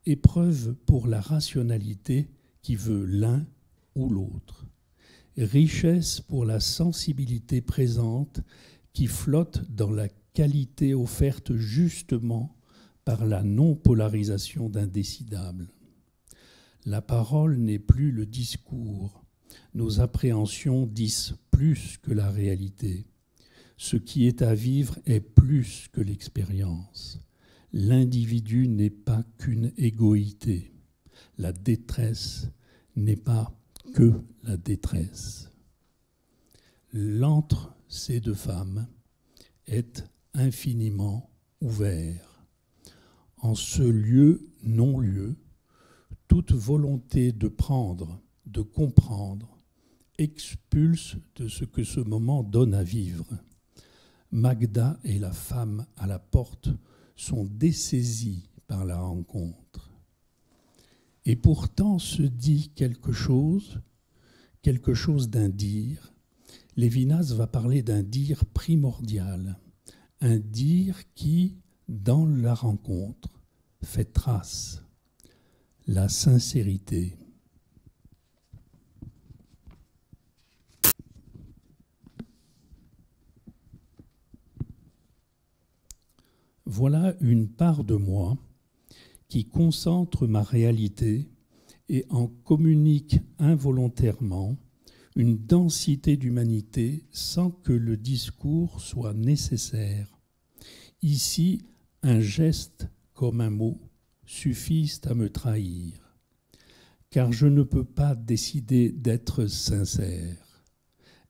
Épreuve pour la rationalité qui veut l'un ou l'autre. Richesse pour la sensibilité présente qui flotte dans la qualité offerte justement par la non-polarisation d'indécidable. La parole n'est plus le discours. Nos appréhensions disent plus que la réalité. Ce qui est à vivre est plus que l'expérience. L'individu n'est pas qu'une égoïté. La détresse n'est pas que la détresse. L'entre ces deux femmes est infiniment ouvert. En ce lieu non-lieu, toute volonté de prendre, de comprendre, expulse de ce que ce moment donne à vivre. Magda et la femme à la porte sont dessaisies par la rencontre. Et pourtant se dit quelque chose, quelque chose d'un dire. Lévinas va parler d'un dire primordial, un dire qui, dans la rencontre, fait trace. La sincérité. voilà une part de moi qui concentre ma réalité et en communique involontairement une densité d'humanité sans que le discours soit nécessaire. Ici, un geste comme un mot suffisent à me trahir, car je ne peux pas décider d'être sincère.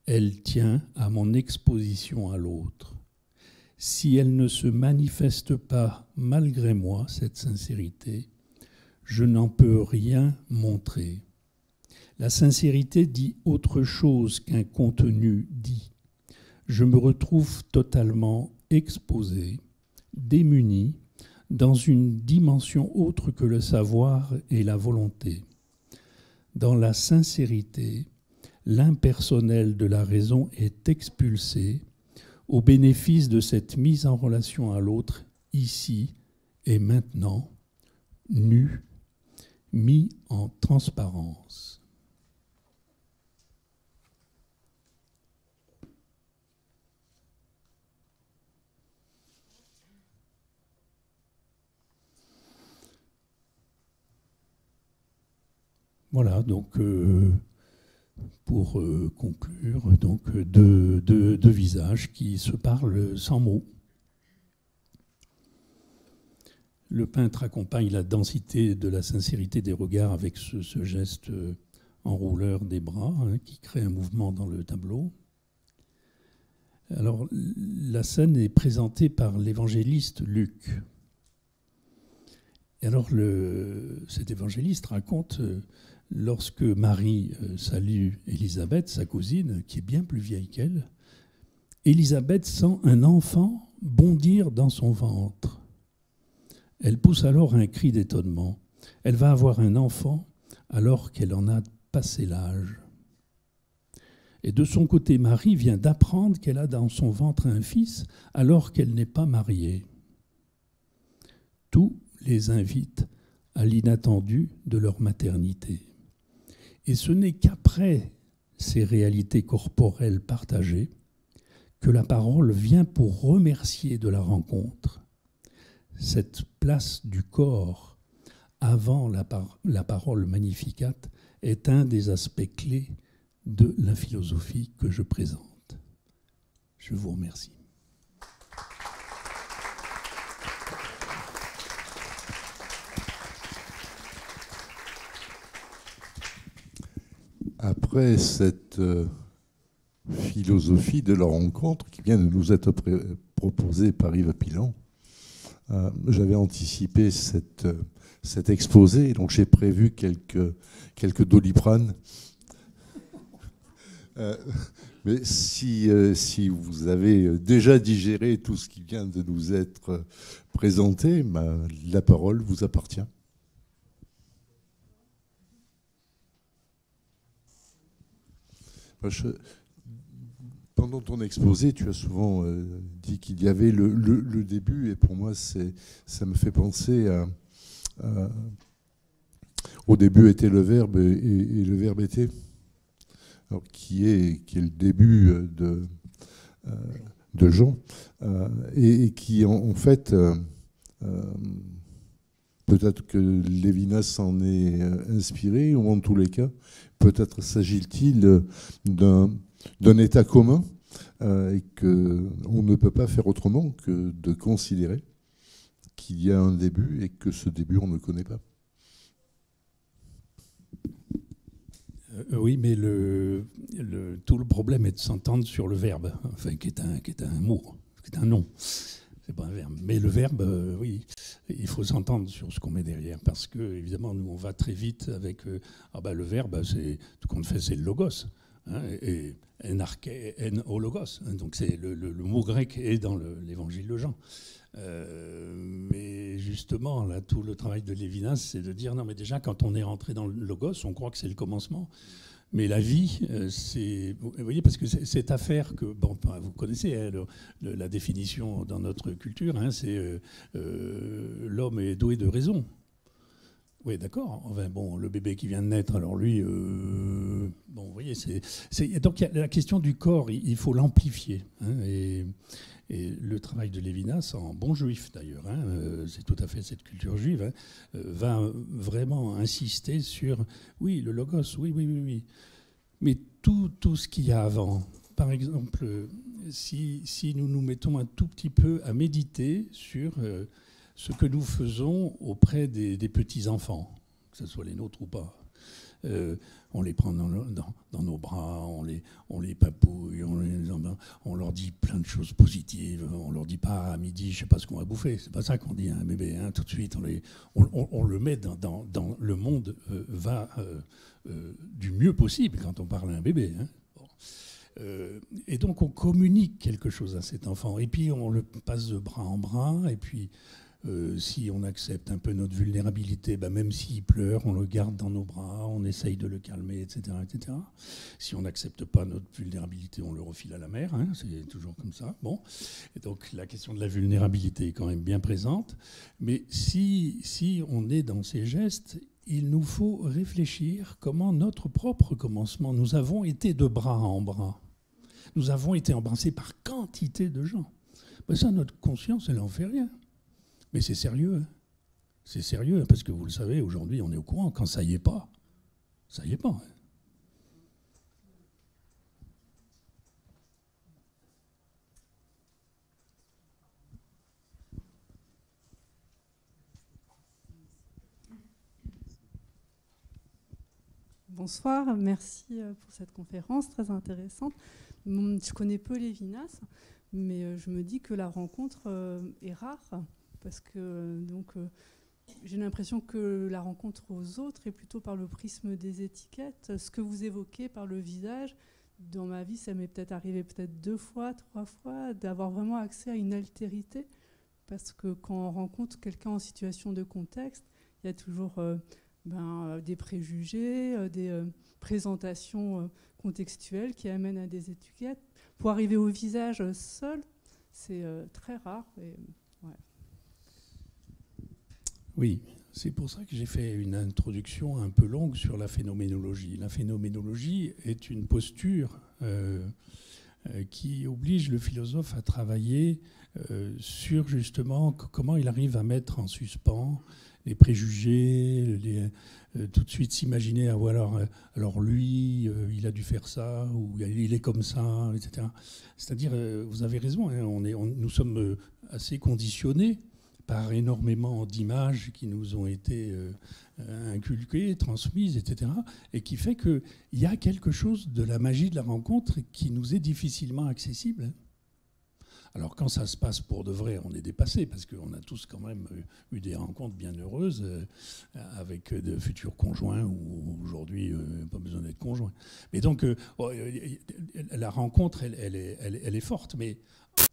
Elle tient à mon exposition à l'autre. Si elle ne se manifeste pas malgré moi, cette sincérité, je n'en peux rien montrer. La sincérité dit autre chose qu'un contenu dit. Je me retrouve totalement exposé, démuni, dans une dimension autre que le savoir et la volonté. Dans la sincérité, l'impersonnel de la raison est expulsé au bénéfice de cette mise en relation à l'autre, ici et maintenant, nu, mis en transparence. Voilà, donc euh, pour euh, conclure, donc deux, deux, deux visages qui se parlent sans mots. Le peintre accompagne la densité de la sincérité des regards avec ce, ce geste enrouleur des bras, hein, qui crée un mouvement dans le tableau. Alors, la scène est présentée par l'évangéliste Luc. Et alors, le, cet évangéliste raconte... Euh, Lorsque Marie salue Élisabeth, sa cousine, qui est bien plus vieille qu'elle, Élisabeth sent un enfant bondir dans son ventre. Elle pousse alors un cri d'étonnement. Elle va avoir un enfant alors qu'elle en a passé l'âge. Et de son côté, Marie vient d'apprendre qu'elle a dans son ventre un fils alors qu'elle n'est pas mariée. Tout les invite à l'inattendu de leur maternité. Et ce n'est qu'après ces réalités corporelles partagées que la parole vient pour remercier de la rencontre. Cette place du corps avant la, par la parole magnificat est un des aspects clés de la philosophie que je présente. Je vous remercie. Après cette philosophie de la rencontre qui vient de nous être proposée par Yves Pillant, euh, j'avais anticipé cette, cet exposé, donc j'ai prévu quelques, quelques doliprane. euh, mais si, euh, si vous avez déjà digéré tout ce qui vient de nous être présenté, bah, la parole vous appartient. Je, pendant ton exposé, tu as souvent euh, dit qu'il y avait le, le, le début, et pour moi, c'est, ça me fait penser à, à, au début était le verbe et, et le verbe était, alors, qui, est, qui est le début de, euh, de Jean, euh, et, et qui en, en fait, euh, euh, peut-être que Lévinas s'en est inspiré, ou en tous les cas, peut-être s'agit-il d'un état commun euh, et qu'on ne peut pas faire autrement que de considérer qu'il y a un début et que ce début, on ne le connaît pas. Euh, oui, mais le, le, tout le problème est de s'entendre sur le verbe, enfin, qui est un, qui est un mot, qui est un nom. C'est pas un verbe. Mais le verbe, euh, oui, il faut s'entendre sur ce qu'on met derrière. Parce que, évidemment, nous, on va très vite avec. Euh, ah ben, le verbe, c'est, tout qu'on fait, c'est le logos. Hein, et enarché, en logos. Hein, donc, c'est le, le, le mot grec est dans l'évangile de Jean. Euh, mais justement, là, tout le travail de Lévinas, c'est de dire non, mais déjà, quand on est rentré dans le logos, on croit que c'est le commencement. Mais la vie, c'est, vous voyez, parce que cette affaire que, bon, vous connaissez hein, le, le, la définition dans notre culture, hein, c'est euh, l'homme est doué de raison. Oui, d'accord. Enfin, bon, le bébé qui vient de naître, alors lui, euh, bon, vous voyez, c'est, c'est, donc la question du corps, il, il faut l'amplifier. Hein, et, et le travail de Lévinas, en bon juif d'ailleurs, hein, euh, c'est tout à fait cette culture juive, hein, euh, va vraiment insister sur, oui, le logos, oui, oui, oui, oui. Mais tout, tout ce qu'il y a avant. Par exemple, si, si nous nous mettons un tout petit peu à méditer sur euh, ce que nous faisons auprès des, des petits-enfants, que ce soit les nôtres ou pas. Euh, on les prend dans, le, dans, dans nos bras, on les, on les papouille, on, les, on leur dit plein de choses positives, on leur dit pas à midi, je sais pas ce qu'on va bouffer, c'est pas ça qu'on dit à un bébé, hein, tout de suite, on, les, on, on, on le met dans, dans, dans le monde, euh, va euh, euh, du mieux possible quand on parle à un bébé, hein. Bon. Euh, et donc on communique quelque chose à cet enfant, et puis on le passe de bras en bras, et puis... Euh, si on accepte un peu notre vulnérabilité, bah même s'il pleure, on le garde dans nos bras, on essaye de le calmer, et cetera, et cetera. Si on n'accepte pas notre vulnérabilité, on le refile à la mer, hein, c'est toujours comme ça. Bon. Et donc la question de la vulnérabilité est quand même bien présente. Mais si, si on est dans ces gestes, il nous faut réfléchir comment notre propre commencement, nous avons été de bras en bras. Nous avons été embrassés par quantité de gens. Mais ça, notre conscience, elle n'en fait rien. Mais c'est sérieux, hein. C'est sérieux, hein, parce que vous le savez, aujourd'hui, on est au courant, quand ça y est pas, ça y est pas. Hein. Bonsoir, merci pour cette conférence très intéressante. Je connais peu Lévinas, mais je me dis que la rencontre est rare. Parce que donc euh, j'ai l'impression que la rencontre aux autres est plutôt par le prisme des étiquettes. Ce que vous évoquez par le visage, dans ma vie, ça m'est peut-être arrivé peut-être deux fois, trois fois, d'avoir vraiment accès à une altérité. Parce que quand on rencontre quelqu'un en situation de contexte, il y a toujours euh, ben, des préjugés, euh, des euh, présentations euh, contextuelles qui amènent à des étiquettes. Pour arriver au visage seul, c'est euh, très rare. Et, ouais. Oui, c'est pour ça que j'ai fait une introduction un peu longue sur la phénoménologie. La phénoménologie est une posture euh, qui oblige le philosophe à travailler euh, sur justement comment il arrive à mettre en suspens les préjugés, les, euh, tout de suite s'imaginer, ah, alors, alors lui, euh, il a dû faire ça, ou il est comme ça, et cetera. C'est-à-dire, euh, vous avez raison, hein, on est, on, nous sommes assez conditionnés par énormément d'images qui nous ont été euh, inculquées, transmises, et cetera, et qui fait qu'il y a quelque chose de la magie de la rencontre qui nous est difficilement accessible. Alors quand ça se passe pour de vrai, on est dépassé, parce qu'on a tous quand même eu des rencontres bien heureuses euh, avec de futurs conjoints, ou aujourd'hui, euh, pas besoin d'être conjoint. Mais donc, euh, la rencontre, elle, elle, est, elle, elle est forte, mais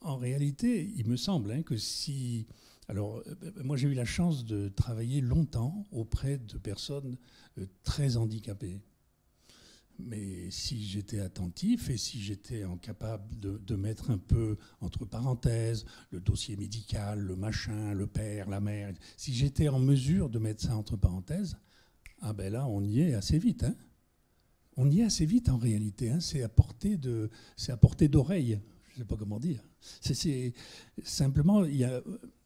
en réalité, il me semble hein, que si... Alors, moi, j'ai eu la chance de travailler longtemps auprès de personnes très handicapées. Mais si j'étais attentif et si j'étais capable de, de mettre un peu, entre parenthèses, le dossier médical, le machin, le père, la mère, si j'étais en mesure de mettre ça entre parenthèses, ah ben là, on y est assez vite, hein. On y est assez vite, en réalité, hein. C'est à portée de, c'est à portée d'oreille. Je ne sais pas comment dire. C'est, c'est, simplement, il y a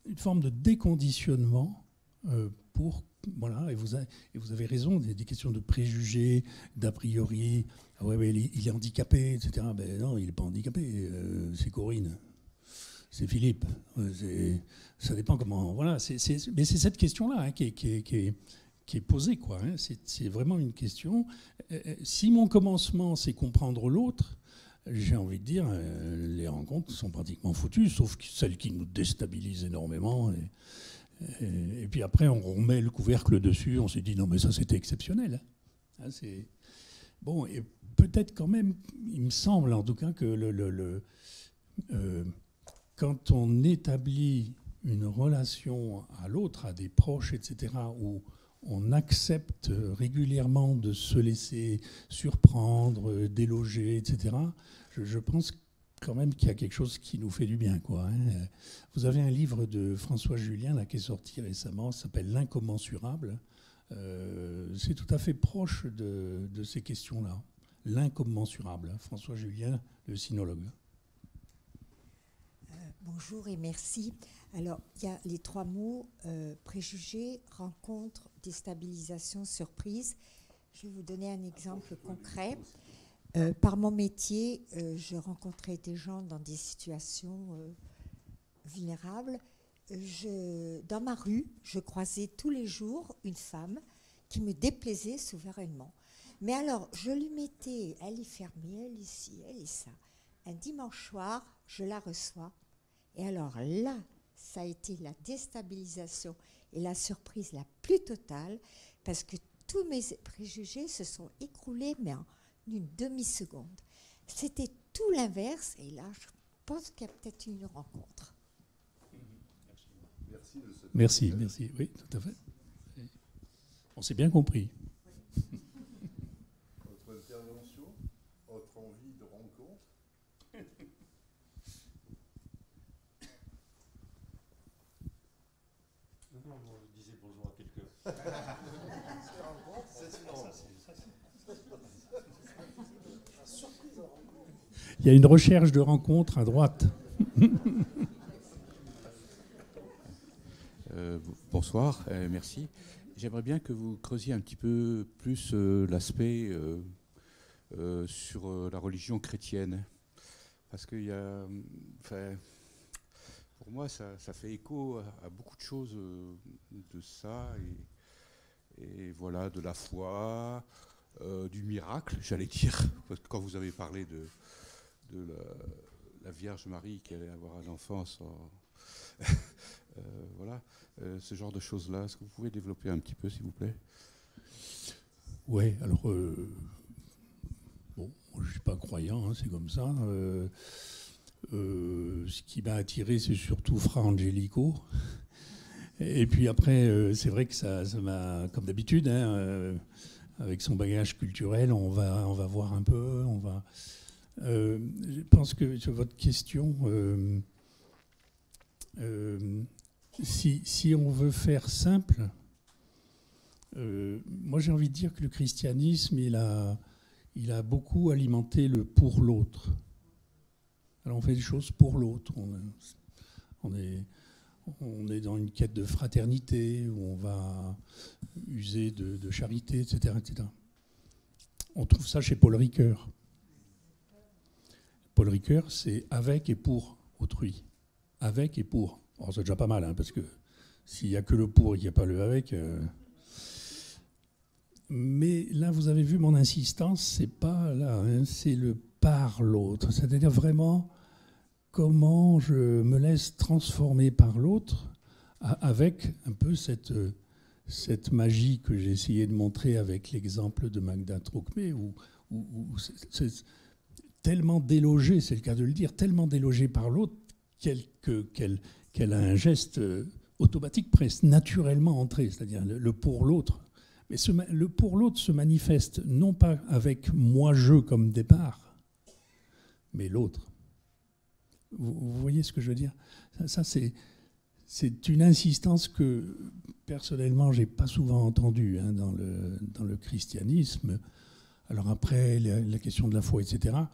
une forme de déconditionnement euh, pour... Voilà, et vous, a, et vous avez raison, il y a des questions de préjugés, d'a priori. Ah ouais, mais il est handicapé, et cetera. Ben non, il n'est pas handicapé, euh, c'est Corinne, c'est Philippe. C'est, ça dépend comment... Voilà, c'est, c'est, mais c'est cette question-là hein, qui est... Qui est, qui est qui est posée, quoi. Hein. C'est, c'est vraiment une question. Si mon commencement, c'est comprendre l'autre... J'ai envie de dire, euh, les rencontres sont pratiquement foutues, sauf celles qui nous déstabilisent énormément. Et, et, et puis après, on remet le couvercle dessus, on s'est dit, non mais ça c'était exceptionnel. Hein, c'est... Bon, et peut-être quand même, il me semble en tout cas que le, le, le, euh, quand on établit une relation à l'autre, à des proches, et cetera, où on accepte régulièrement de se laisser surprendre, déloger, et cetera. Je, je pense quand même qu'il y a quelque chose qui nous fait du bien, quoi, hein. Vous avez un livre de François Julien là, qui est sorti récemment, s'appelle « L'incommensurable ». Euh, c'est tout à fait proche de, de ces questions-là. L'incommensurable, François Julien, le sinologue. Euh, bonjour et merci. Alors, il y a les trois mots, euh, préjugés, rencontre, déstabilisation, surprise. Je vais vous donner un exemple concret. Euh, par mon métier, euh, je rencontrais des gens dans des situations euh, vulnérables. Je, dans ma rue, je croisais tous les jours une femme qui me déplaisait souverainement. Mais alors, je lui mettais, elle est fermée, elle est ci, elle est ça. Un dimanche soir, je la reçois. Et alors là, ça a été la déstabilisation et la surprise la plus totale, parce que tous mes préjugés se sont écroulés, mais en une demi-seconde. C'était tout l'inverse, et là, je pense qu'il y a peut-être une rencontre. Merci, merci, merci. Oui, tout à fait. On s'est bien compris. Oui. Votre intervention, votre envie de rencontre. Non, non, moi, je disais bonjour à quelqu'un. C'est rencontre, c'est une rencontre. Il y a une recherche de rencontre à droite. Euh, bonsoir, euh, merci. J'aimerais bien que vous creusiez un petit peu plus euh, l'aspect euh, euh, sur euh, la religion chrétienne. Parce que y a, pour moi, ça, ça fait écho à, à beaucoup de choses euh, de ça. Et, et voilà, de la foi, euh, du miracle, j'allais dire. Parce que quand vous avez parlé de, de la, la Vierge Marie qui allait avoir un enfant sans... Euh, voilà, euh, ce genre de choses-là. Est-ce que vous pouvez développer un petit peu, s'il vous plaît? Oui, alors, euh, bon, je ne suis pas croyant, hein, c'est comme ça. Euh, euh, ce qui m'a attiré, c'est surtout Fra Angelico. Et puis après, euh, c'est vrai que ça m'a, comme d'habitude, hein, euh, avec son bagage culturel, on va, on va voir un peu, on va... Euh, je pense que sur votre question... Euh, Euh, si, si on veut faire simple, euh, moi j'ai envie de dire que le christianisme, il a, il a beaucoup alimenté le pour l'autre. Alors on fait des choses pour l'autre. On, on, est, on est dans une quête de fraternité, où on va user de, de charité, et cetera, et cetera. On trouve ça chez Paul Ricœur. Paul Ricœur, c'est avec et pour autrui. Avec et pour. Alors c'est déjà pas mal, hein, parce que s'il n'y a que le pour et qu'il n'y a pas le avec... Euh... Mais là, vous avez vu mon insistance, c'est pas là, hein, c'est le par l'autre. C'est-à-dire vraiment comment je me laisse transformer par l'autre avec un peu cette, cette magie que j'ai essayé de montrer avec l'exemple de Magda Trocmé, où, où, où c'est tellement délogé, c'est le cas de le dire, tellement délogé par l'autre, qu'elle qu'elle, qu'elle a un geste automatique presque, naturellement entré, c'est-à-dire le, le pour l'autre. Mais ce, le pour l'autre se manifeste non pas avec moi-je comme départ, mais l'autre. Vous, vous voyez ce que je veux dire? Ça, ça c'est, c'est une insistance que, personnellement, je n'ai pas souvent entendue, hein, dans, le, dans le christianisme. Alors après, la, la question de la foi, et cetera.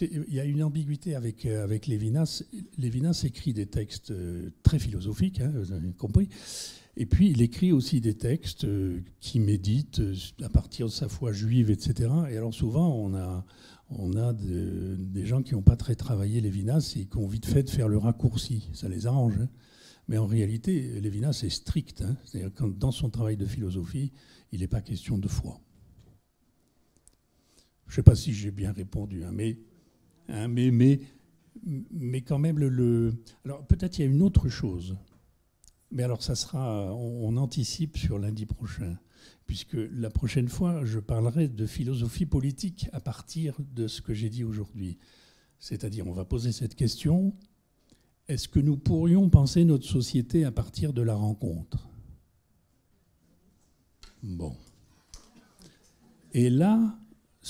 Il y a une ambiguïté avec, avec Lévinas. Lévinas écrit des textes très philosophiques, hein, vous avez compris. Et puis, il écrit aussi des textes qui méditent à partir de sa foi juive, et cetera. Et alors souvent, on a, on a de, des gens qui n'ont pas très travaillé Lévinas et qui ont vite fait de faire le raccourci. Ça les arrange. Hein. Mais en réalité, Lévinas est strict. Hein. C'est-à-dire que dans son travail de philosophie, il n'est pas question de foi. Je ne sais pas si j'ai bien répondu, hein, mais, hein, mais, mais, mais quand même, le, le... alors peut-être il y a une autre chose, mais alors ça sera, on, on anticipe sur lundi prochain, puisque la prochaine fois, je parlerai de philosophie politique à partir de ce que j'ai dit aujourd'hui. C'est-à-dire, on va poser cette question, est-ce que nous pourrions penser notre société à partir de la rencontre? Bon. Et là...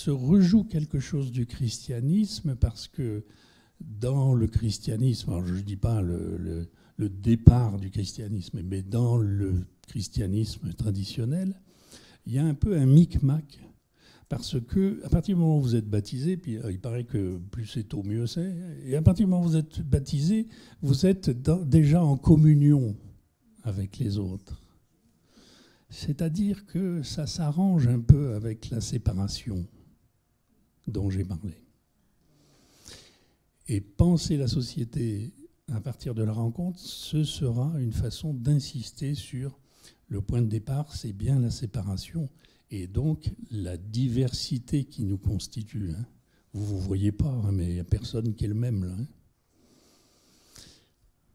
se rejoue quelque chose du christianisme, parce que dans le christianisme, alors je ne dis pas le, le, le départ du christianisme, mais dans le christianisme traditionnel, il y a un peu un micmac. Parce que à partir du moment où vous êtes baptisé, puis il paraît que plus c'est tôt, mieux c'est, et à partir du moment où vous êtes baptisé, vous êtes dans, déjà en communion avec les autres. C'est-à-dire que ça s'arrange un peu avec la séparation dont j'ai parlé. Et penser la société à partir de la rencontre, ce sera une façon d'insister sur le point de départ, c'est bien la séparation. Et donc, la diversité qui nous constitue. Hein. Vous ne vous voyez pas, hein, mais il n'y a personne qui est le même, là. Hein.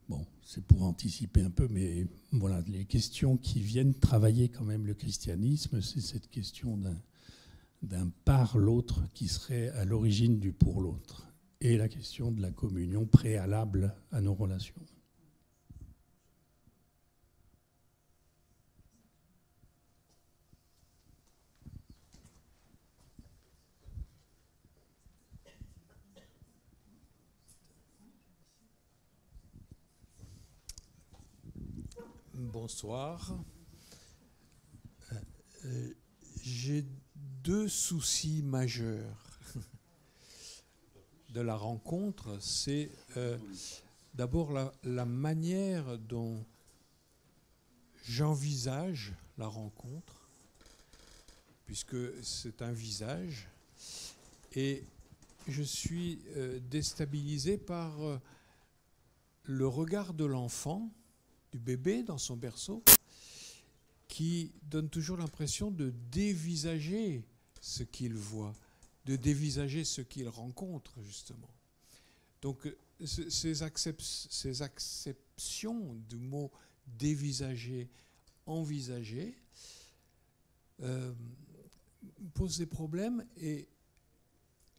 Bon, c'est pour anticiper un peu, mais voilà, les questions qui viennent travailler quand même le christianisme, c'est cette question d'un, d'un par l'autre qui serait à l'origine du pour l'autre, et la question de la communion préalable à nos relations. Bonsoir. Euh, j'ai deux soucis majeurs de la rencontre. C'est euh, d'abord la, la manière dont j'envisage la rencontre, puisque c'est un visage, et je suis euh, déstabilisé par euh, le regard de l'enfant, du bébé dans son berceau, qui donne toujours l'impression de dévisager ce qu'il voit, de dévisager ce qu'il rencontre, justement. Donc, ces, accep- ces acceptions du mot dévisager, envisager, euh, posent des problèmes, et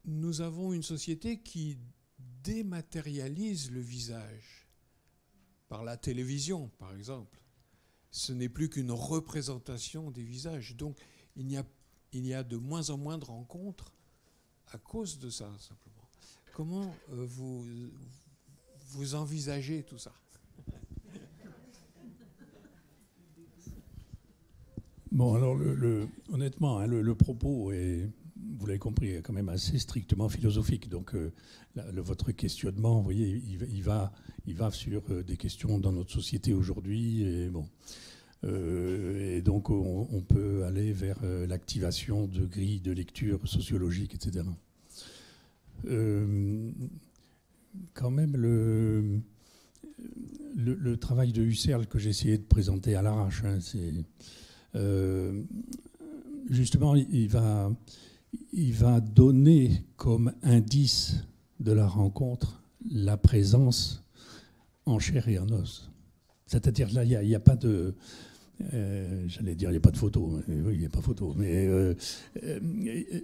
nous avons une société qui dématérialise le visage. Par la télévision, par exemple. Ce n'est plus qu'une représentation des visages. Donc, il y a, il y a de moins en moins de rencontres à cause de ça, simplement. Comment euh, vous, vous envisagez tout ça? Bon, alors, le, le, honnêtement, hein, le, le propos est... Vous l'avez compris, quand même assez strictement philosophique. Donc, euh, la, le, votre questionnement, vous voyez, il, il, va, il va sur euh, des questions dans notre société aujourd'hui. Et, bon, euh, et donc, on, on peut aller vers euh, l'activation de grilles de lecture sociologique, et cetera. Euh, quand même, le, le, le travail de Husserl que j'ai essayé de présenter à l'arrache, hein, c'est, euh, justement, il, il va... il va donner comme indice de la rencontre la présence en chair et en os. C'est-à-dire là, il n'y a, a pas de... Euh, j'allais dire, il n'y a pas de photo. Oui, il n'y a pas de photo. Mais euh,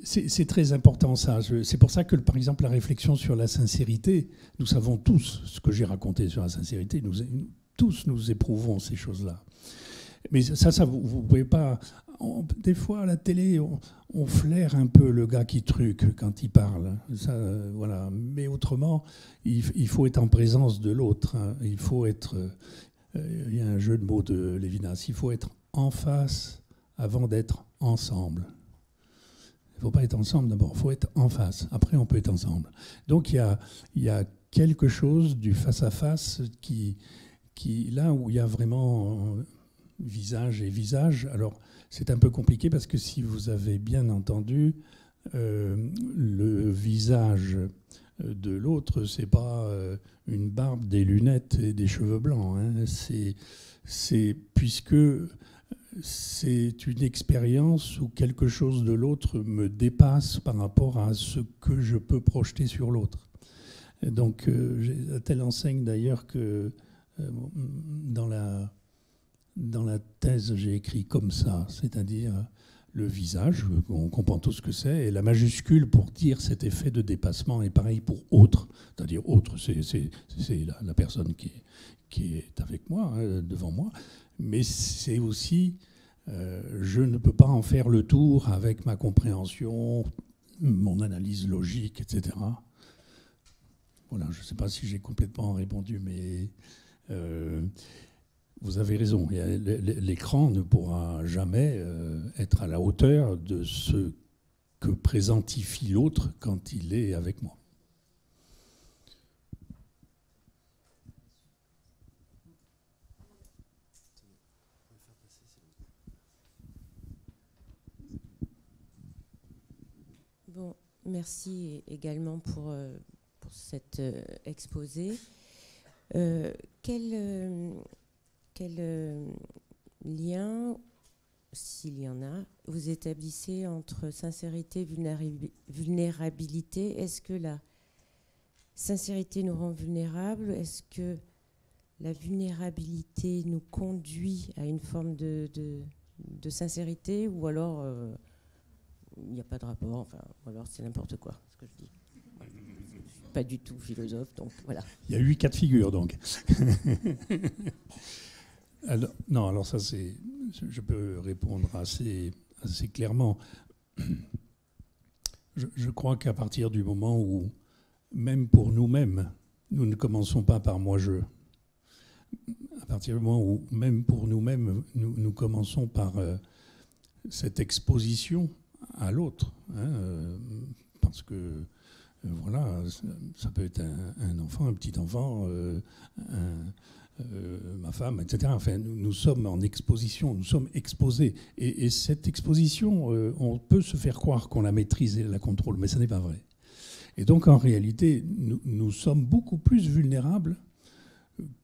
c'est, c'est très important, ça. C'est pour ça que, par exemple, la réflexion sur la sincérité, nous savons tous ce que j'ai raconté sur la sincérité. Nous, tous nous éprouvons ces choses-là. Mais ça, ça vous ne pouvez pas... On, des fois, à la télé, on, on flaire un peu le gars qui truque quand il parle. Ça, euh, voilà. Mais autrement, il, il faut être en présence de l'autre. Hein. Il faut être... Euh, il y a un jeu de mots de Lévinas. Il faut être en face avant d'être ensemble. Il ne faut pas être ensemble d'abord. Il faut être en face. Après, on peut être ensemble. Donc, il y a, il y a quelque chose du face-à-face qui, qui... Là où il y a vraiment... Euh, visage et visage. Alors, c'est un peu compliqué parce que si vous avez bien entendu, euh, le visage de l'autre, c'est pas euh, une barbe, des lunettes et des cheveux blancs. Hein. C'est, c'est puisque c'est une expérience où quelque chose de l'autre me dépasse par rapport à ce que je peux projeter sur l'autre. Et donc, euh, j'ai à telle enseigne d'ailleurs que euh, dans la Dans la thèse, j'ai écrit comme ça, c'est-à-dire le visage, on comprend tout ce que c'est, et la majuscule pour dire cet effet de dépassement est pareil pour autre, c'est-à-dire autre, c'est, c'est, c'est la, la personne qui est, qui est avec moi, hein, devant moi, mais c'est aussi, euh, je ne peux pas en faire le tour avec ma compréhension, mon analyse logique, et cetera. Voilà, je ne sais pas si j'ai complètement répondu, mais... Euh, Vous avez raison. L'écran ne pourra jamais être à la hauteur de ce que présentifie l'autre quand il est avec moi. Bon, merci également pour, pour cet exposé. Euh, quel quel euh, lien, s'il y en a, vous établissez entre sincérité et vulnérabilité? Est-ce que la sincérité nous rend vulnérables? Est-ce que la vulnérabilité nous conduit à une forme de, de, de sincérité? Ou alors, euh, il n'y a pas de rapport, enfin, ou alors c'est n'importe quoi, ce que je dis. Pas du tout philosophe, donc voilà. Il y a eu quatre figures, donc. alors, non, alors ça, c'est... Je peux répondre assez, assez clairement. Je, je crois qu'à partir du moment où, même pour nous-mêmes, nous ne commençons pas par moi-je. À partir du moment où, même pour nous-mêmes, nous, nous commençons par euh, cette exposition à l'autre, hein, euh, parce que... Voilà, ça peut être un, un enfant, un petit enfant, euh, un, euh, ma femme, et cetera. Enfin, nous, nous sommes en exposition, nous sommes exposés. Et, et cette exposition, euh, on peut se faire croire qu'on la maîtrise et la contrôle, mais ce n'est pas vrai. Et donc, en réalité, nous, nous sommes beaucoup plus vulnérables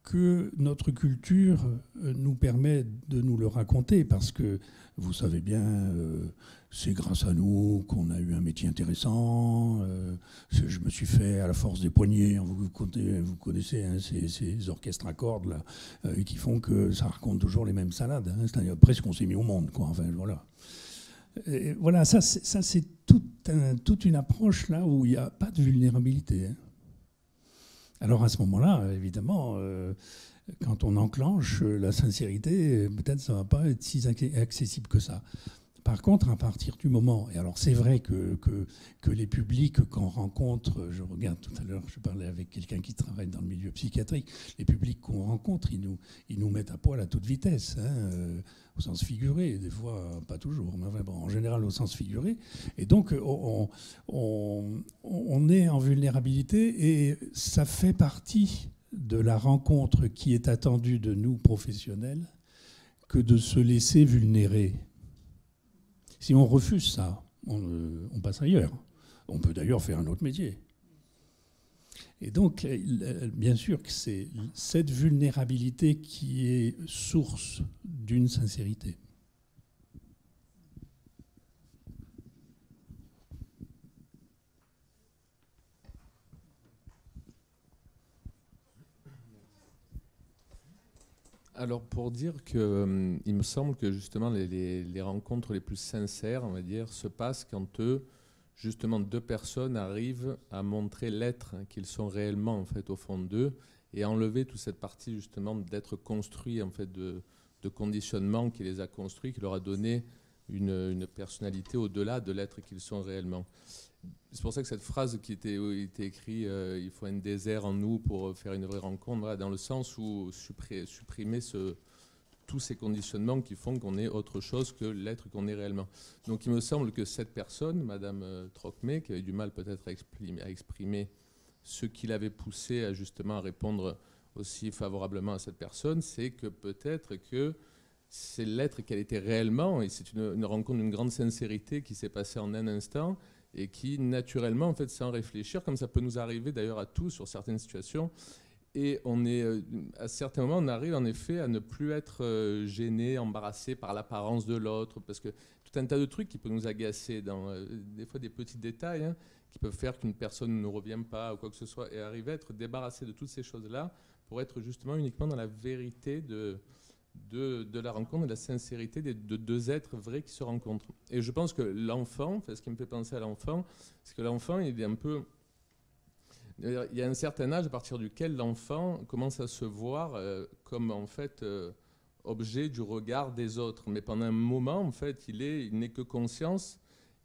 que notre culture nous permet de nous le raconter, parce que, vous savez bien, euh, c'est grâce à nous qu'on a eu un métier intéressant, euh, je me suis fait à la force des poignets, vous, vous connaissez hein, ces, ces orchestres à cordes là, euh, qui font que ça raconte toujours les mêmes salades, hein, c'est-à-dire presque qu'on s'est mis au monde, quoi, enfin voilà. Et voilà, ça c'est tout un, toute une approche là où il n'y a pas de vulnérabilité, hein. Alors à ce moment-là, évidemment, euh, quand on enclenche la sincérité, peut-être ça ne va pas être si accessible que ça. Par contre, à partir du moment, et alors c'est vrai que, que, que les publics qu'on rencontre, je regarde tout à l'heure, je parlais avec quelqu'un qui travaille dans le milieu psychiatrique, les publics qu'on rencontre, ils nous, ils nous mettent à poil à toute vitesse, hein, euh, au sens figuré, des fois pas toujours, mais enfin, bon, en général au sens figuré. Et donc on, on, on est en vulnérabilité et ça fait partie de la rencontre qui est attendue de nous professionnels que de se laisser vulnérer. Si on refuse ça, on, euh, on passe ailleurs. On peut d'ailleurs faire un autre métier. Et donc, bien sûr que c'est cette vulnérabilité qui est source d'une sincérité. Alors pour dire qu'il hum, me semble que justement les, les, les rencontres les plus sincères, on va dire, se passent quand eux, justement deux personnes arrivent à montrer l'être hein, qu'ils sont réellement en fait au fond d'eux et à enlever toute cette partie justement d'être construit en fait de, de conditionnement qui les a construits, qui leur a donné une, une personnalité au-delà de l'être qu'ils sont réellement. C'est pour ça que cette phrase qui était, était écrite euh, « il faut un désert en nous pour faire une vraie rencontre voilà, », dans le sens où supprimer ce, tous ces conditionnements qui font qu'on est autre chose que l'être qu'on est réellement. Donc il me semble que cette personne, Madame Trocmé, qui avait du mal peut-être à exprimer, à exprimer ce qui l'avait poussé à justement répondre aussi favorablement à cette personne, c'est que peut-être que c'est l'être qu'elle était réellement, et c'est une, une rencontre d'une grande sincérité qui s'est passée en un instant, et qui naturellement, en fait, sans réfléchir, comme ça peut nous arriver d'ailleurs à tous sur certaines situations, et on est, à certains moments, on arrive en effet à ne plus être gêné, embarrassé par l'apparence de l'autre, parce que tout un tas de trucs qui peuvent nous agacer, dans, des fois des petits détails, hein, qui peuvent faire qu'une personne ne nous revient pas ou quoi que ce soit, et arriver à être débarrassé de toutes ces choses-là pour être justement uniquement dans la vérité de... De, de la rencontre et de la sincérité de, de deux êtres vrais qui se rencontrent. Et je pense que l'enfant, enfin, ce qui me fait penser à l'enfant, c'est que l'enfant, il est un peu... Il y a un certain âge à partir duquel l'enfant commence à se voir euh, comme, en fait, euh, objet du regard des autres. Mais pendant un moment, en fait, il est, il n'est que conscience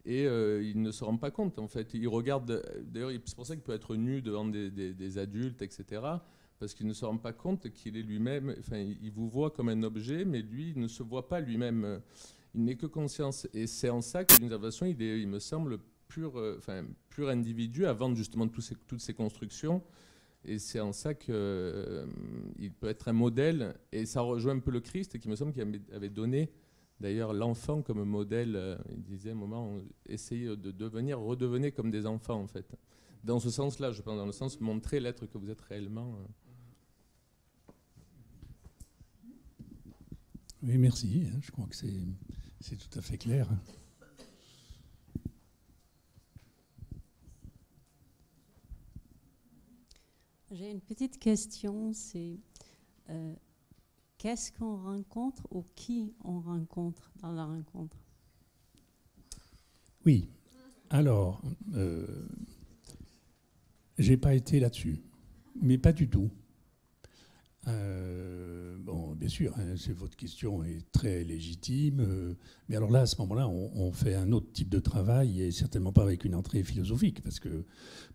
et euh, il ne se rend pas compte, en fait. Il regarde... D'ailleurs, c'est pour ça qu'il peut être nu devant des, des, des adultes, et cetera, parce qu'il ne se rend pas compte qu'il est lui-même, enfin, il vous voit comme un objet, mais lui, il ne se voit pas lui-même. Il n'est que conscience. Et c'est en ça que, d'une certaine façon, il est, il me semble, pur, enfin, pur individu avant justement tout ces, toutes ces constructions. Et c'est en ça qu'il euh, peut être un modèle. Et ça rejoint un peu le Christ, qui me semble qu'il avait donné, d'ailleurs, l'enfant comme modèle. Euh, il disait à un moment, essayez de devenir, redevenez comme des enfants, en fait. Dans ce sens-là, je pense, dans le sens montrer l'être que vous êtes réellement. Oui, merci. Je crois que c'est tout à fait clair. J'ai une petite question, c'est euh, qu'est-ce qu'on rencontre ou qui on rencontre dans la rencontre? Oui, alors, euh, j'ai pas été là-dessus, mais pas du tout. Euh, bon, bien sûr, hein, votre question est très légitime, euh, mais alors là, à ce moment-là, on, on fait un autre type de travail, et certainement pas avec une entrée philosophique, parce que,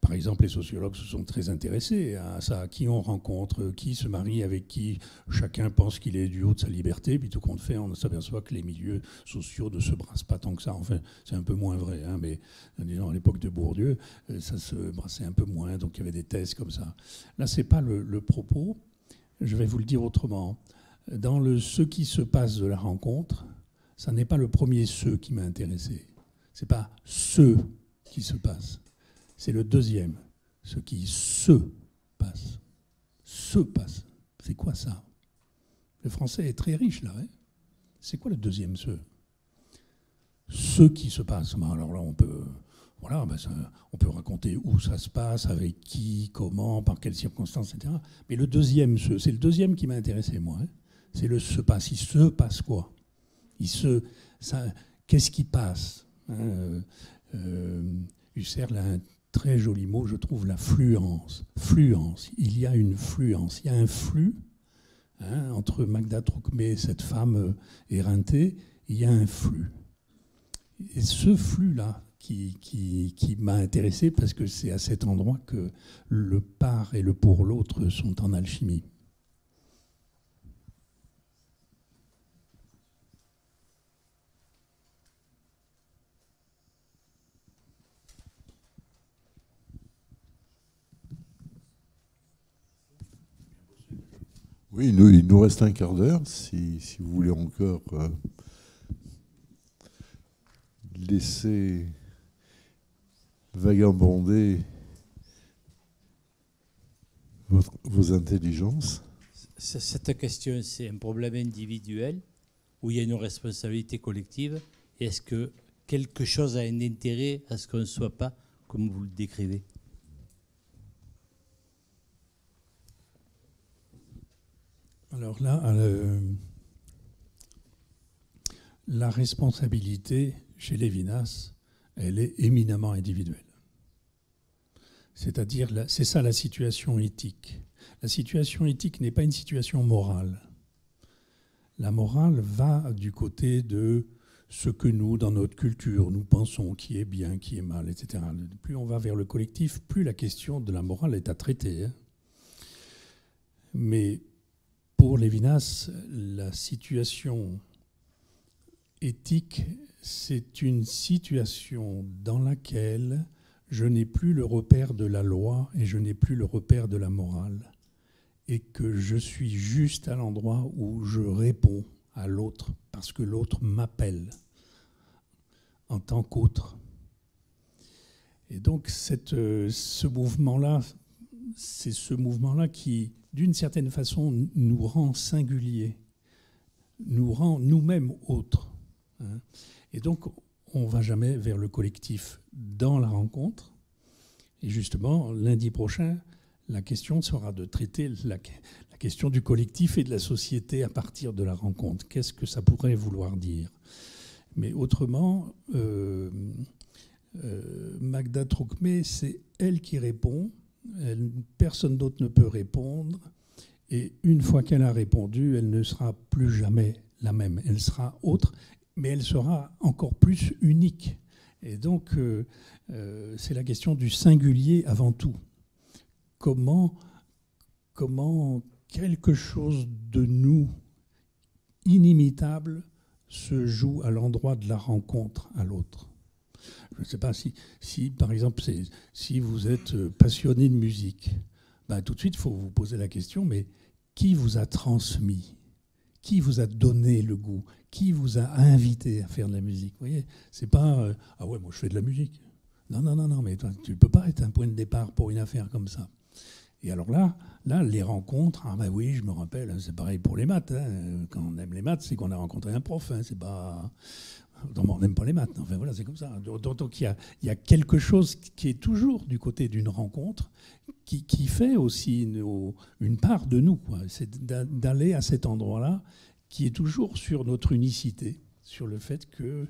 par exemple, les sociologues se sont très intéressés à ça, à qui on rencontre, qui se marie avec qui, chacun pense qu'il est du haut de sa liberté, puis tout compte fait, on s'aperçoit que les milieux sociaux ne se brassent pas tant que ça. Enfin, c'est un peu moins vrai, hein, mais disons, à l'époque de Bourdieu, ça se brassait un peu moins, donc il y avait des thèses comme ça. Là, c'est pas le, le propos. Je vais vous le dire autrement. Dans le « ce qui se passe de la rencontre », ça n'est pas le premier « ce » qui m'a intéressé. Ce n'est pas « ce qui se passe ». C'est le deuxième, « ce qui se passe ». « Se passe », c'est quoi ça? Le français est très riche, là. Hein, c'est quoi le deuxième « ce »? « Ce qui se passe ». Alors là, on peut... Voilà, ben ça, on peut raconter où ça se passe, avec qui, comment, par quelles circonstances, et cetera. Mais le deuxième, c'est le deuxième qui m'a intéressé, moi. Hein, c'est le se passe. Il se passe quoi? Il se, ça, qu'est-ce qui passe? hein, euh, Husserl a un très joli mot, je trouve, la fluence. Fluence. Il y a une fluence. Il y a un flux hein, entre Magda Trocmé, cette femme éreintée. Il y a un flux. Et ce flux-là, qui, qui, qui m'a intéressé parce que c'est à cet endroit que le par et le pour l'autre sont en alchimie. Oui, nous, il nous reste un quart d'heure, si, si vous voulez encore euh, laisser... vagabonder votre, vos intelligences. Cette question, c'est un problème individuel où il y a une responsabilité collective. Est-ce que quelque chose a un intérêt à ce qu'on ne soit pas comme vous le décrivez? Alors là, euh, la responsabilité chez Lévinas, elle est éminemment individuelle. C'est-à-dire, c'est ça la situation éthique. La situation éthique n'est pas une situation morale. La morale va du côté de ce que nous, dans notre culture, nous pensons qui est bien, qui est mal, et cetera. Plus on va vers le collectif, plus la question de la morale est à traiter. Mais pour Lévinas, la situation éthique, c'est une situation dans laquelle je n'ai plus le repère de la loi et je n'ai plus le repère de la morale et que je suis juste à l'endroit où je réponds à l'autre parce que l'autre m'appelle en tant qu'autre. Et donc cette, ce mouvement-là, c'est ce mouvement-là qui, d'une certaine façon, nous rend singuliers, nous rend nous-mêmes autres. Hein. Et donc, on ne va jamais vers le collectif dans la rencontre. Et justement, lundi prochain, la question sera de traiter la, la question du collectif et de la société à partir de la rencontre. Qu'est-ce que ça pourrait vouloir dire? Mais autrement, euh, euh, Magda Trocmé, c'est elle qui répond. Elle, personne d'autre ne peut répondre. Et une fois qu'elle a répondu, elle ne sera plus jamais la même. Elle sera autre. Mais elle sera encore plus unique. Et donc, euh, euh, c'est la question du singulier avant tout. Comment, comment quelque chose de nous, inimitable, se joue à l'endroit de la rencontre à l'autre. Je ne sais pas si, si par exemple, si vous êtes passionné de musique, ben, tout de suite, il faut vous poser la question, mais qui vous a transmis ? Qui vous a donné le goût ? Qui vous a invité à faire de la musique ? Vous voyez, c'est pas euh, ah ouais, moi je fais de la musique. Non, non, non, non, mais toi, tu ne peux pas être un point de départ pour une affaire comme ça. Et alors là, là, les rencontres, ah ben oui, je me rappelle, c'est pareil pour les maths. Hein. Quand on aime les maths, c'est qu'on a rencontré un prof. Hein. C'est pas... On n'aime pas les maths. Enfin voilà, c'est comme ça. Donc il y a, il y a quelque chose qui est toujours du côté d'une rencontre qui, qui fait aussi une, une part de nous. C'est d'aller à cet endroit-là qui est toujours sur notre unicité, sur le fait que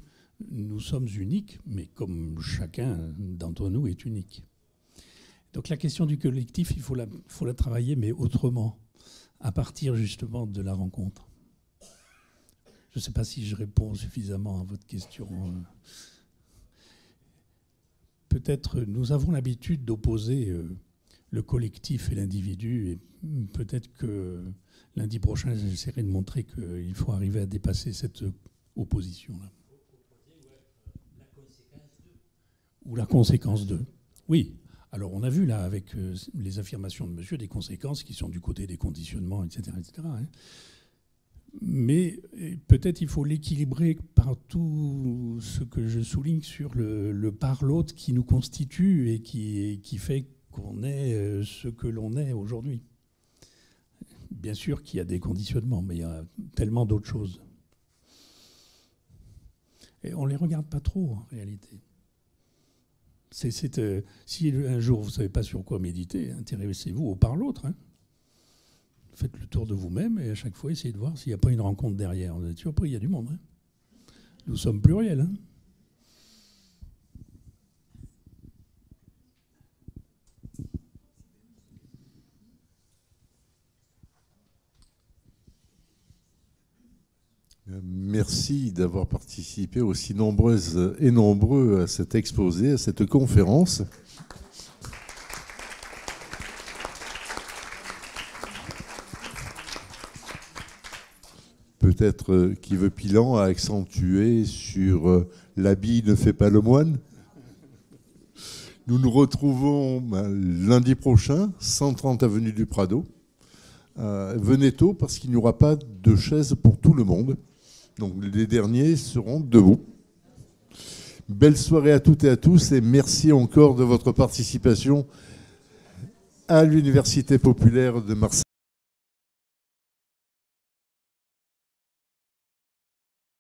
nous sommes uniques, mais comme chacun d'entre nous est unique. Donc la question du collectif, il faut la, faut la travailler, mais autrement, à partir justement de la rencontre. Je ne sais pas si je réponds suffisamment à votre question. Peut-être nous avons l'habitude d'opposer le collectif et l'individu, et peut-être que lundi prochain, j'essaierai de montrer qu'il faut arriver à dépasser cette opposition-là. Ou la conséquence de. Oui. Alors, on a vu, là, avec euh, les affirmations de monsieur, des conséquences qui sont du côté des conditionnements, et cetera, et cetera, hein. Mais peut-être il faut l'équilibrer par tout ce que je souligne sur le, le par l'autre qui nous constitue et qui, et qui fait qu'on est ce que l'on est aujourd'hui. Bien sûr qu'il y a des conditionnements, mais il y a tellement d'autres choses. Et on ne les regarde pas trop, en réalité. C'est, c'est, euh, si un jour vous ne savez pas sur quoi méditer, intéressez-vous au par l'autre. Hein. Faites le tour de vous-même et à chaque fois essayez de voir s'il n'y a pas une rencontre derrière. Vous êtes surpris, il y a du monde. Hein. Nous sommes pluriels. Hein. Merci d'avoir participé aussi nombreuses et nombreux à cet exposé, à cette conférence. Peut-être qu'Yves Pillant a accentué sur l'habit ne fait pas le moine. Nous nous retrouvons lundi prochain, cent trente avenue du Prado. Venez tôt parce qu'il n'y aura pas de chaise pour tout le monde. Donc les derniers seront debout. Belle soirée à toutes et à tous et merci encore de votre participation à l'Université populaire de Marseille.